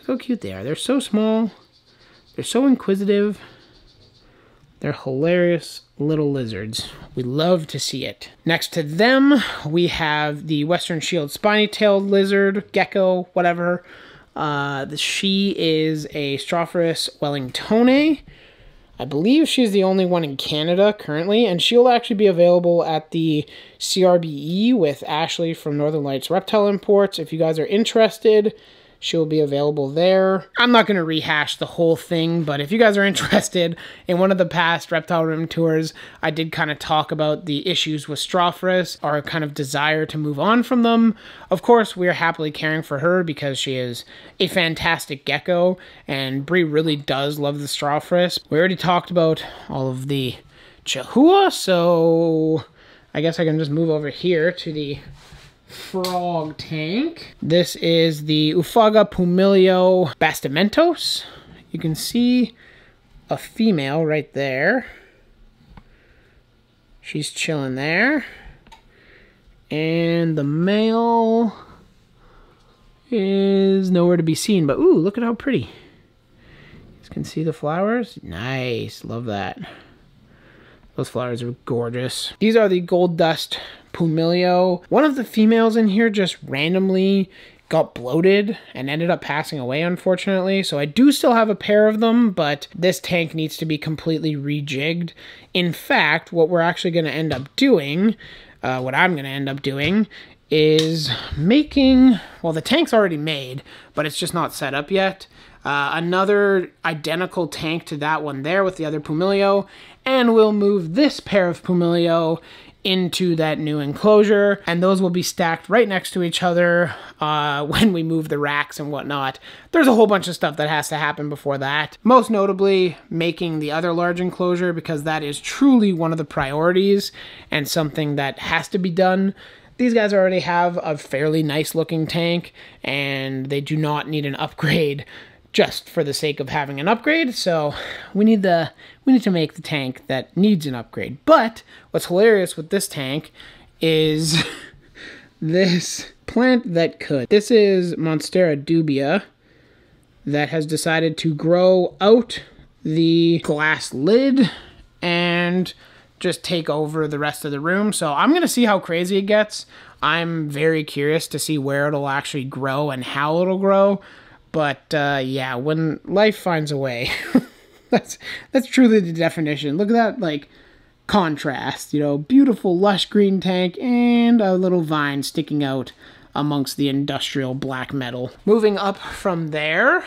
Look how cute they are. They're so small. They're so inquisitive. They're hilarious little lizards. We love to see it. Next to them, we have the Western Shield spiny-tailed lizard, gecko, whatever. Uh, the, she is a Strophorus wellingtoni. I believe she's the only one in Canada currently, and she'll actually be available at the C R B E with Ashley from Northern Lights Reptile Imports. If you guys are interested, she'll be available there. I'm not going to rehash the whole thing, but if you guys are interested, in one of the past Reptile Room tours, I did kind of talk about the issues with Strophorus, our kind of desire to move on from them. Of course, we're happily caring for her because she is a fantastic gecko, and Bree really does love the Strophorus. We already talked about all of the Chahoua, so I guess I can just move over here to the frog tank. This is the Ufaga Pumilio Bastimentos. You can see a female right there. She's chilling there. And the male is nowhere to be seen, but ooh, look at how pretty. You guys can see the flowers. Nice, love that. Those flowers are gorgeous. These are the Gold Dust Pumilio. One of the females in here just randomly got bloated and ended up passing away, unfortunately. So I do still have a pair of them, but this tank needs to be completely rejigged. In fact, what we're actually going to end up doing, uh, what I'm going to end up doing, is making, well, the tank's already made, but it's just not set up yet. Uh, another identical tank to that one there with the other Pumilio, and we'll move this pair of Pumilio into that new enclosure, and those will be stacked right next to each other uh, when we move the racks and whatnot. There's a whole bunch of stuff that has to happen before that, most notably making the other large enclosure, because that is truly one of the priorities and something that has to be done. These guys already have a fairly nice looking tank, and they do not need an upgrade just for the sake of having an upgrade. So we need the we need to make the tank that needs an upgrade. But what's hilarious with this tank is this plant that could. This is Monstera dubia that has decided to grow out the glass lid and just take over the rest of the room. So I'm gonna see how crazy it gets. I'm very curious to see where it'll actually grow and how it'll grow. But, uh, yeah, when life finds a way, that's that's truly the definition. Look at that, like, contrast, you know, beautiful lush green tank and a little vine sticking out amongst the industrial black metal. Moving up from there,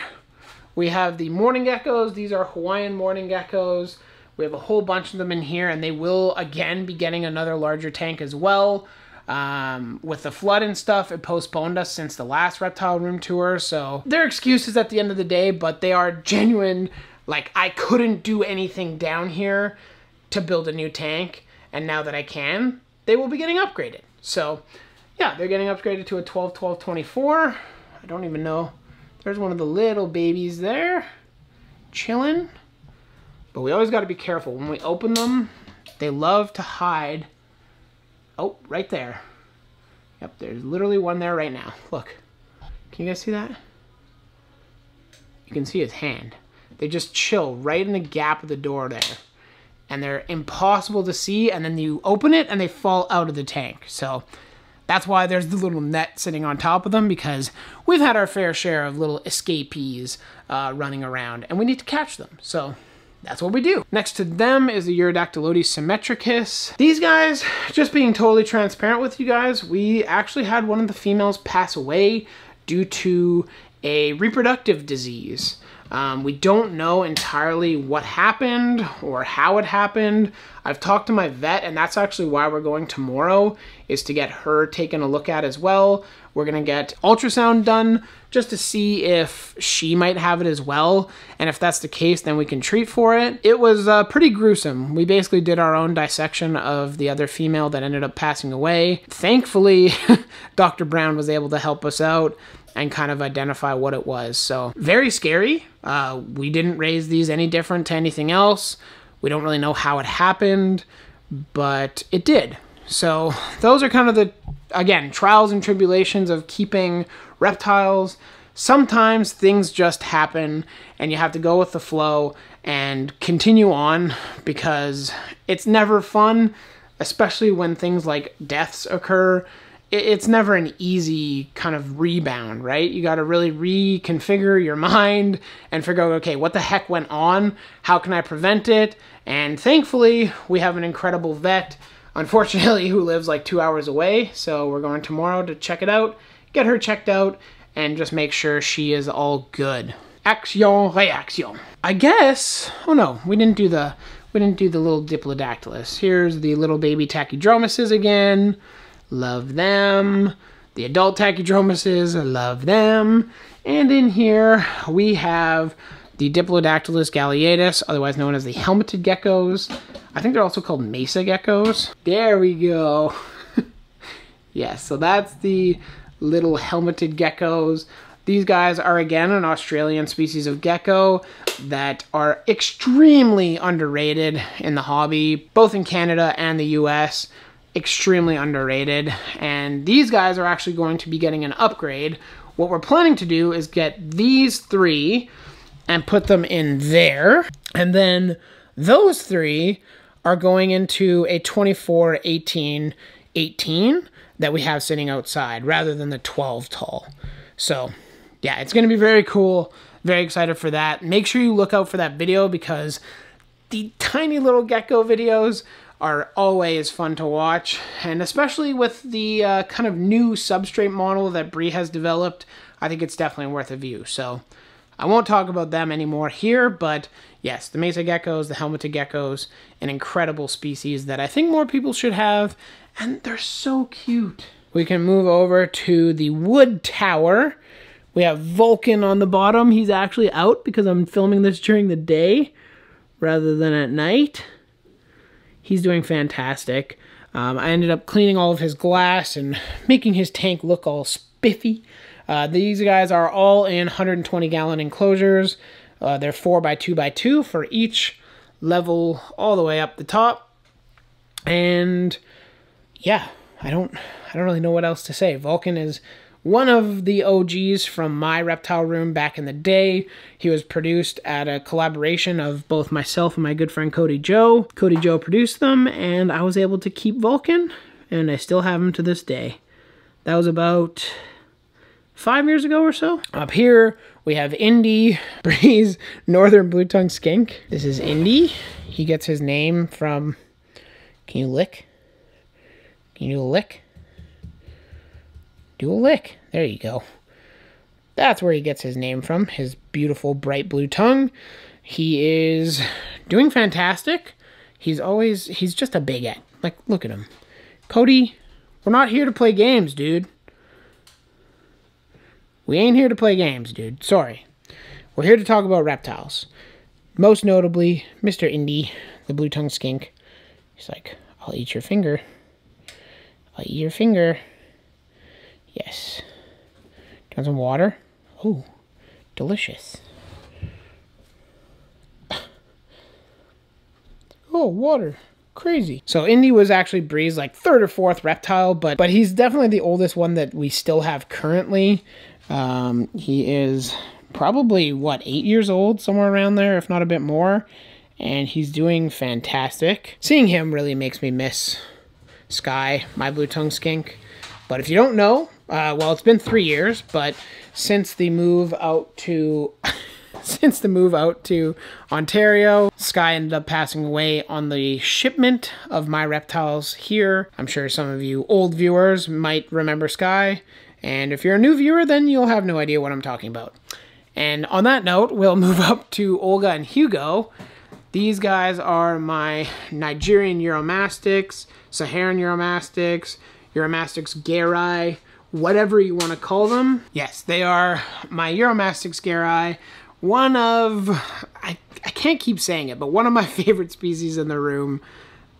we have the morning geckos. These are Hawaiian morning geckos. We have a whole bunch of them in here, and they will, again, be getting another larger tank as well. Um, with the flood and stuff, it postponed us since the last Reptile Room tour, so they're excuses at the end of the day, but they are genuine. Like, I couldn't do anything down here to build a new tank, and now that I can, they will be getting upgraded. So, yeah, they're getting upgraded to a twelve twelve twenty-four. I don't even know. There's one of the little babies there, chilling. But we always got to be careful. When we open them, they love to hide. Oh, right there. Yep, there's literally one there right now. Look. Can you guys see that? You can see his hand. They just chill right in the gap of the door there. And they're impossible to see, and then you open it, and they fall out of the tank. So that's why there's the little net sitting on top of them, because we've had our fair share of little escapees uh, running around, and we need to catch them. So that's what we do. Next to them is the Uruodactylodes symmetricus. These guys, just being totally transparent with you guys, we actually had one of the females pass away due to a reproductive disease. Um, we don't know entirely what happened or how it happened. I've talked to my vet, and that's actually why we're going tomorrow, is to get her taken a look at as well. We're going to get ultrasound done just to see if she might have it as well. And if that's the case, then we can treat for it. It was uh, pretty gruesome. We basically did our own dissection of the other female that ended up passing away. Thankfully, Doctor Brown was able to help us out and kind of identify what it was. So very scary. Uh, we didn't raise these any different to anything else. We don't really know how it happened, but it did. So those are kind of the, again, trials and tribulations of keeping reptiles. Sometimes things just happen and you have to go with the flow and continue on, because it's never fun, especially when things like deaths occur. It's never an easy kind of rebound, right? You got to really reconfigure your mind and figure out, okay, what the heck went on? How can I prevent it? And thankfully, we have an incredible vet, unfortunately, who lives like two hours away. So we're going tomorrow to check it out, get her checked out, and just make sure she is all good. Action, reaction. I guess, oh no, we didn't do the, we didn't do the little Diplodactylus. Here's the little baby Tachydromuses again. Love them. The adult Tachydromuses, love them. And in here we have the Diplodactylus galeatus, otherwise known as the helmeted geckos. I think they're also called mesa geckos. There we go. Yeah, so that's the little helmeted geckos. These guys are, again, an Australian species of gecko that are extremely underrated in the hobby, both in Canada and the U S. Extremely underrated, and these guys are actually going to be getting an upgrade. What we're planning to do is get these three and put them in there, and then those three are going into a twenty-four, eighteen, eighteen that we have sitting outside rather than the twelve tall. So yeah, it's going to be very cool. Very excited for that. Make sure you look out for that video, because the tiny little gecko videos are always fun to watch, and especially with the uh, kind of new substrate model that Bree has developed, I think it's definitely worth a view. So I won't talk about them anymore here, but yes, the mesa geckos, the helmeted geckos, an incredible species that I think more people should have, and they're so cute. We can move over to the wood tower. We have Vulcan on the bottom. He's actually out because I'm filming this during the day rather than at night. He's doing fantastic. Um, I ended up cleaning all of his glass and making his tank look all spiffy. Uh, these guys are all in one hundred twenty gallon enclosures. Uh, they're four by two by two for each level all the way up the top. And yeah, I don't, I don't really know what else to say. Vulcan is one of the O Gs from my reptile room back in the day. He was produced at a collaboration of both myself and my good friend Cody Joe. Cody Joe produced them, and I was able to keep Vulcan, and I still have him to this day. That was about five years ago or so. Up here, we have Indy, Bree's northern blue-tongued skink. This is Indy. He gets his name from... Can you lick? Can you lick? Do a lick. There you go. That's where he gets his name from, his beautiful bright blue tongue. He is doing fantastic. He's always, he's just a bigot. Like, look at him. Cody, we're not here to play games, dude. We ain't here to play games, dude. Sorry. We're here to talk about reptiles. Most notably, Mister Indy, the blue tongue skink. He's like, I'll eat your finger. I'll eat your finger. Yes. Do you want some water? Oh, delicious. Oh, water. Crazy. So Indy was actually Bree's like third or fourth reptile, but but he's definitely the oldest one that we still have currently. Um, he is probably, what, eight years old? Somewhere around there, if not a bit more. And he's doing fantastic. Seeing him really makes me miss Sky, my blue-tongued skink. But if you don't know, uh, well, it's been three years, but since the move out to, since the move out to Ontario, Sky ended up passing away on the shipment of my reptiles here. I'm sure some of you old viewers might remember Sky, and if you're a new viewer, then you'll have no idea what I'm talking about. And on that note, we'll move up to Olga and Hugo. These guys are my Nigerian Uromastyx, Saharan Uromastyx, Uromastyx geyri, whatever you want to call them. Yes, they are my Uromastyx geyri, one of, I, I can't keep saying it, but one of my favorite species in the room.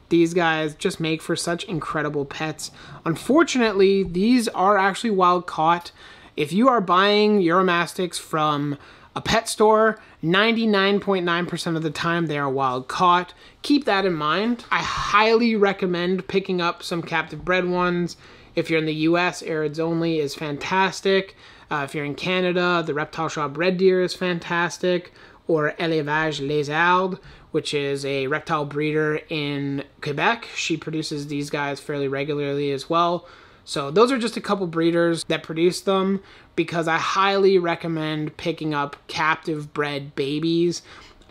These guys just make for such incredible pets. Unfortunately, these are actually wild caught. If you are buying Uromastyx from a pet store, ninety-nine point nine percent of the time they are wild caught. Keep that in mind. I highly recommend picking up some captive bred ones. If you're in the U S, Arids Only is fantastic. Uh, if you're in Canada, the Reptile Shop Red Deer is fantastic, or Élevage Lézard, which is a reptile breeder in Quebec. She produces these guys fairly regularly as well. So those are just a couple breeders that produce them, because I highly recommend picking up captive bred babies.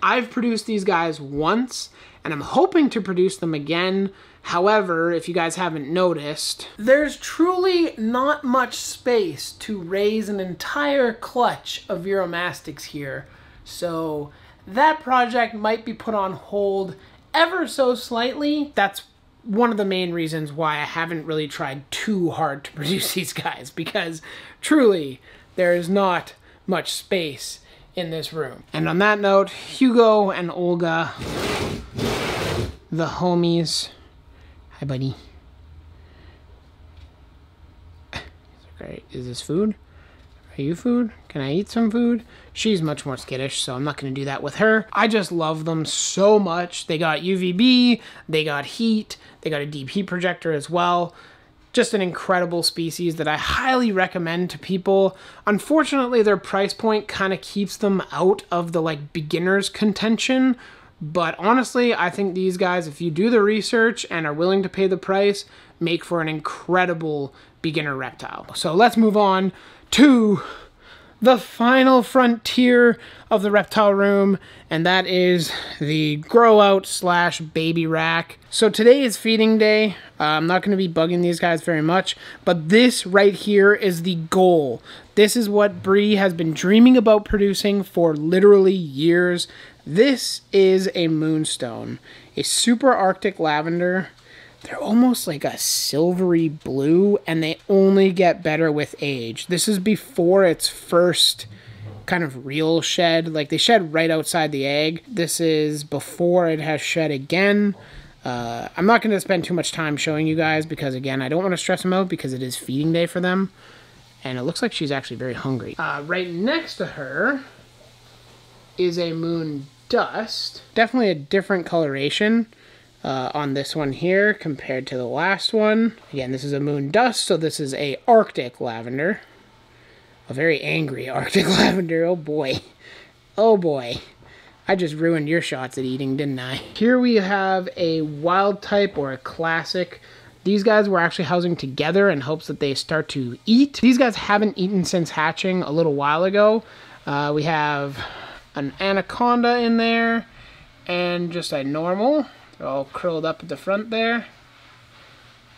I've produced these guys once, and I'm hoping to produce them again. However, if you guys haven't noticed, there's truly not much space to raise an entire clutch of Uromastyx here. So that project might be put on hold ever so slightly. That's one of the main reasons why I haven't really tried too hard to produce these guys, because truly there is not much space in this room. And on that note, Hugo and Olga, the homies. Hi, buddy. Great. Is this food? Are you food? Can I eat some food? She's much more skittish, so I'm not going to do that with her. I just love them so much. They got U V B, they got heat, they got a deep heat projector as well. Just an incredible species that I highly recommend to people. Unfortunately, their price point kind of keeps them out of the like beginner's contention. But honestly, I think these guys, if you do the research and are willing to pay the price, make for an incredible beginner reptile. So let's move on to the final frontier of the reptile room, and that is the grow out slash baby rack. So today is feeding day. Uh, I'm not going to be bugging these guys very much, but this right here is the goal. This is what Bree has been dreaming about producing for literally years. This is a moonstone, a super arctic lavender. They're almost like a silvery blue, and they only get better with age. This is before its first kind of real shed. Like, they shed right outside the egg. This is before it has shed again. Uh, I'm not going to spend too much time showing you guys because, again, I don't want to stress them out because it is feeding day for them. And it looks like she's actually very hungry. Uh, right next to her is a moon dust. Definitely a different coloration. Uh, on this one here compared to the last one. Again, this is a moon dust, so this is a arctic lavender. A very angry arctic lavender. Oh boy. Oh boy. I just ruined your shots at eating, didn't I? Here we have a wild type or a classic. These guys were actually housing together in hopes that they start to eat. These guys haven't eaten since hatching a little while ago. Uh, we have an anaconda in there and just a normal. They're all curled up at the front there.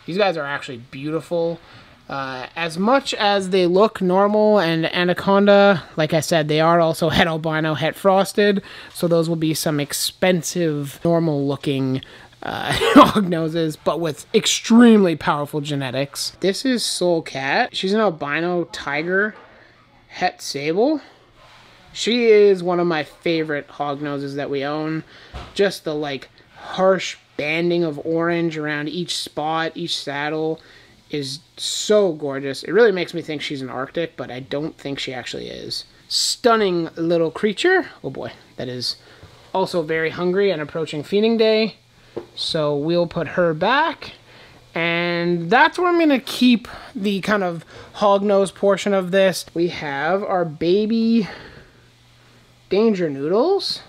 These guys are actually beautiful. Uh, as much as they look normal and anaconda, like I said, they are also het albino, het frosted. So those will be some expensive, normal looking uh, hog noses, but with extremely powerful genetics. This is Soul Cat. She's an albino tiger, het sable. She is one of my favorite hog noses that we own. Just the like harsh banding of orange around each spot, each saddle is so gorgeous. It really makes me think she's an Arctic, but I don't think she actually is. Stunning little creature. Oh boy, that is also very hungry and approaching feeding day. So we'll put her back. And that's where I'm going to keep the kind of hognose portion of this. We have our baby danger noodles,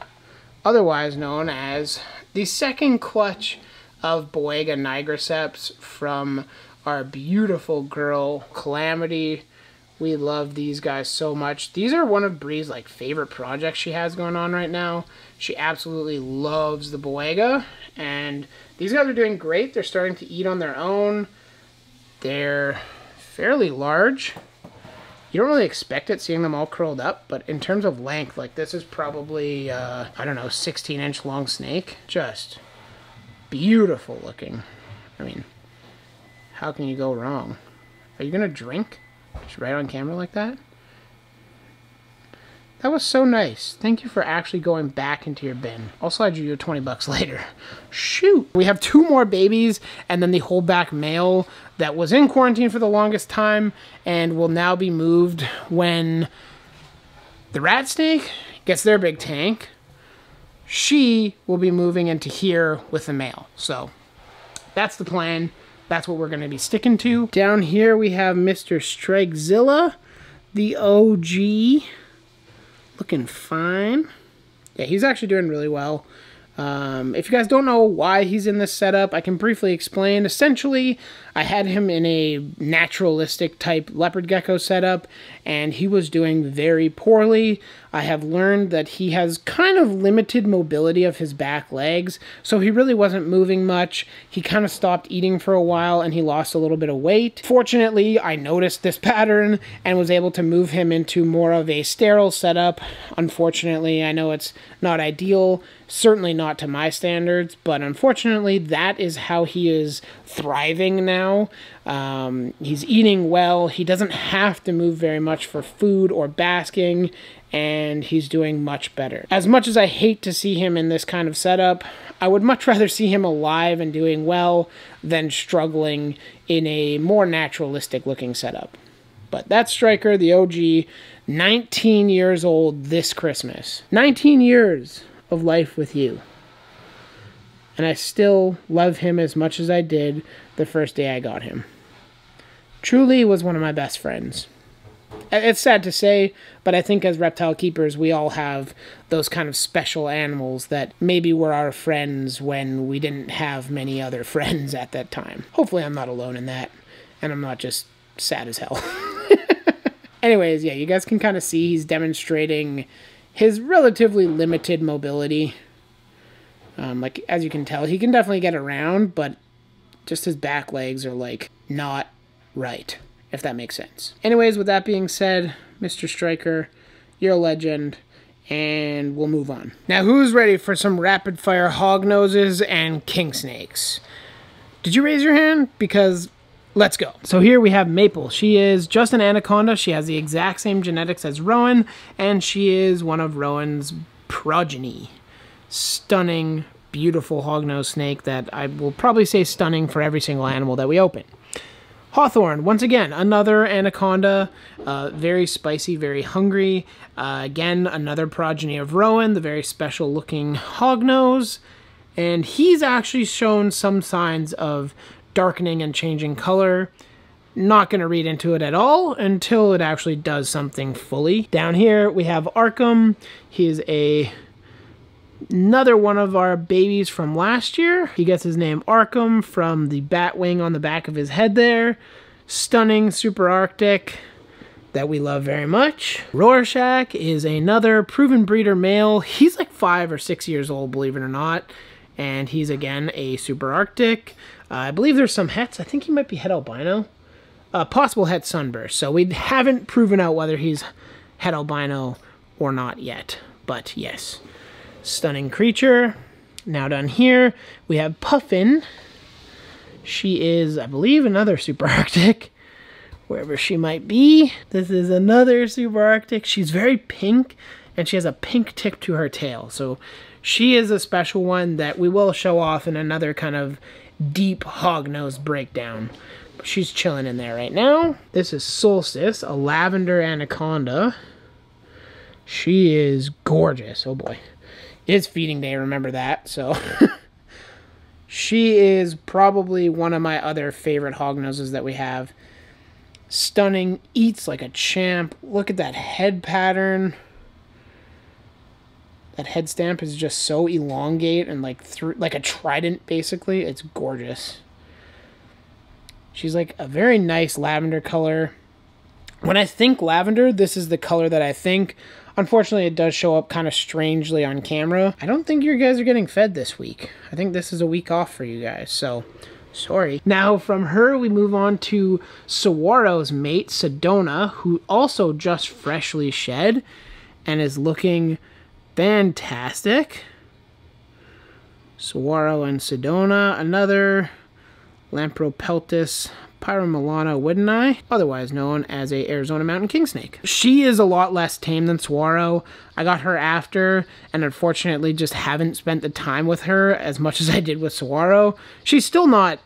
otherwise known as the second clutch of Boiga nigriceps from our beautiful girl, Calamity. We love these guys so much. These are one of Bree's like favorite projects she has going on right now. She absolutely loves the Boiga, and these guys are doing great. They're starting to eat on their own. They're fairly large. You don't really expect it seeing them all curled up, but in terms of length, like this is probably, uh, I don't know, sixteen inch long snake. Just beautiful looking. I mean, how can you go wrong? Are you gonna drink? Just right on camera like that? That was so nice. Thank you for actually going back into your bin. I'll slide you your twenty bucks later. Shoot. We have two more babies and then the holdback male that was in quarantine for the longest time and will now be moved when the rat snake gets their big tank. She will be moving into here with the male. So that's the plan. That's what we're going to be sticking to. Down here we have Mister Strikezilla, the O G. Looking fine. Yeah, he's actually doing really well. Um, if you guys don't know why he's in this setup, I can briefly explain. Essentially, I had him in a naturalistic type leopard gecko setup, and he was doing very poorly. I have learned that he has kind of limited mobility of his back legs, so he really wasn't moving much. He kind of stopped eating for a while, and he lost a little bit of weight. Fortunately, I noticed this pattern and was able to move him into more of a sterile setup. Unfortunately, I know it's not ideal, certainly not to my standards, but unfortunately, that is how he is thriving now. Um, he's eating well, he doesn't have to move very much for food or basking, and he's doing much better. As much as I hate to see him in this kind of setup, I would much rather see him alive and doing well than struggling in a more naturalistic looking setup. But that's Striker, the O G, nineteen years old this Christmas. nineteen years of life with you. And I still love him as much as I did the first day I got him. Truly was one of my best friends. It's sad to say, but I think as reptile keepers, we all have those kind of special animals that maybe were our friends when we didn't have many other friends at that time. Hopefully I'm not alone in that, and I'm not just sad as hell. Anyways, yeah, you guys can kind of see he's demonstrating his relatively limited mobility. Um, like, as you can tell, he can definitely get around, but just his back legs are, like, not right, if that makes sense. Anyways, with that being said, Mister Striker, you're a legend, and we'll move on. Now, who's ready for some rapid-fire hog noses and king snakes? Did you raise your hand? Because... let's go. So here we have Maple. She is just an anaconda. She has the exact same genetics as Rowan, and she is one of Rowan's progeny. Stunning, beautiful hognose snake that I will probably say stunning for every single animal that we open. Hawthorn, once again, another anaconda, uh, very spicy, very hungry. Uh, again, another progeny of Rowan, the very special looking hognose. And he's actually shown some signs of darkening and changing color. Not going to read into it at all until it actually does something fully. Down here we have Arkham. He is a... another one of our babies from last year. He gets his name Arkham from the bat wing on the back of his head there. Stunning, super arctic that we love very much. Rorschach is another proven breeder male. He's like five or six years old, believe it or not. And he's again a super arctic. Uh, I believe there's some hets. I think he might be het albino. Uh, possible het sunburst. So we haven't proven out whether he's het albino or not yet. But yes. Stunning creature. Now down here, we have Puffin. She is, I believe, another super arctic, wherever she might be. This is another super arctic. She's very pink, and she has a pink tip to her tail. So she is a special one that we will show off in another kind of deep hognose breakdown. But she's chilling in there right now. This is Solstice, a lavender anaconda. She is gorgeous. Oh boy. It is feeding day, remember that, so. She is probably one of my other favorite hognoses that we have. Stunning, eats like a champ. Look at that head pattern. That head stamp is just so elongate and like through, like a trident, basically. It's gorgeous. She's like a very nice lavender color. When I think lavender, this is the color that I think. Unfortunately, it does show up kind of strangely on camera. I don't think you guys are getting fed this week. I think this is a week off for you guys, so Sorry. Now from her we move on to Saguaro's mate, Sedona, who also just freshly shed and is looking fantastic. Saguaro and Sedona, another Lampropeltis pyromelana woodeni, otherwise known as a Arizona mountain king snake. She is a lot less tame than Saguaro. I got her after, and unfortunately just haven't spent the time with her as much as I did with Saguaro. She's still not,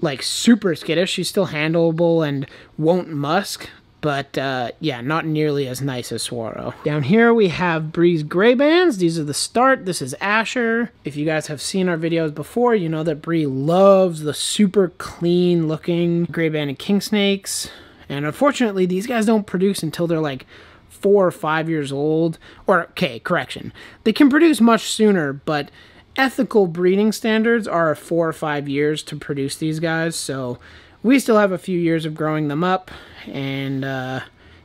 like, super skittish. She's still handleable and won't musk, but, uh, yeah, not nearly as nice as Saguaro. Down here we have Bree's Gray Bands. These are the start. This is Asher. If you guys have seen our videos before, you know that Bree loves the super clean looking Gray Banded King Snakes. And unfortunately, these guys don't produce until they're like four or five years old. Or, okay, correction. They can produce much sooner, but ethical breeding standards are four or five years to produce these guys, so we still have a few years of growing them up and uh,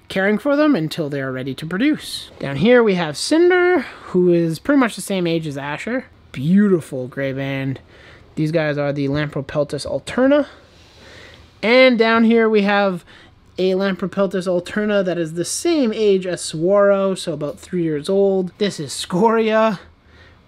caring for them until they're ready to produce. Down here we have Cinder, who is pretty much the same age as Asher. Beautiful gray band. These guys are the Lampropeltis alterna. And down here we have a Lampropeltis alterna that is the same age as Saguaro, so about three years old. This is Scoria,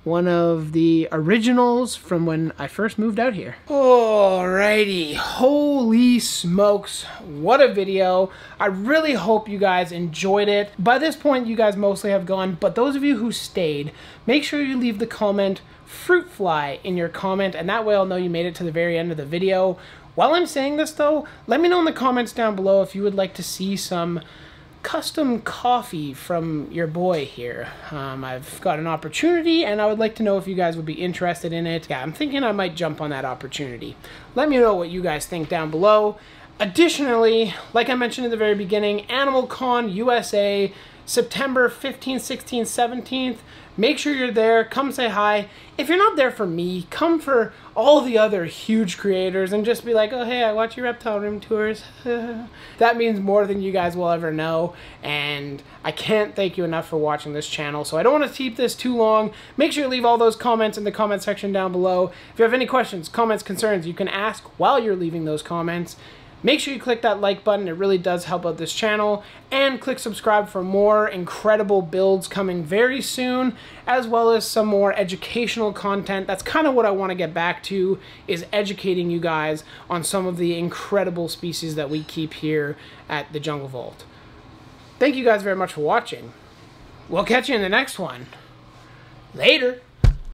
one of the originals from when I first moved out here. Alrighty, holy smokes, what a video. I really hope you guys enjoyed it. By this point, you guys mostly have gone, but those of you who stayed, make sure you leave the comment fruit fly in your comment, and that way I'll know you made it to the very end of the video. While I'm saying this though, let me know in the comments down below if you would like to see some custom coffee from your boy here. Um, I've got an opportunity and I would like to know if you guys would be interested in it. Yeah, I'm thinking I might jump on that opportunity. Let me know what you guys think down below. Additionally, like I mentioned at the very beginning, Animal Con U S A, September fifteenth, sixteenth, seventeenth. Make sure you're there. Come say hi. If you're not there for me, come for all the other huge creators and just be like, oh, hey, I watch your reptile room tours. That means more than you guys will ever know. And I can't thank you enough for watching this channel. So I don't want to keep this too long. Make sure you leave all those comments in the comment section down below. If you have any questions, comments, concerns, you can ask while you're leaving those comments. Make sure you click that like button, it really does help out this channel, and click subscribe for more incredible builds coming very soon, as well as some more educational content. That's kind of what I want to get back to, is educating you guys on some of the incredible species that we keep here at the Jungle Vault. Thank you guys very much for watching. We'll catch you in the next one. Later!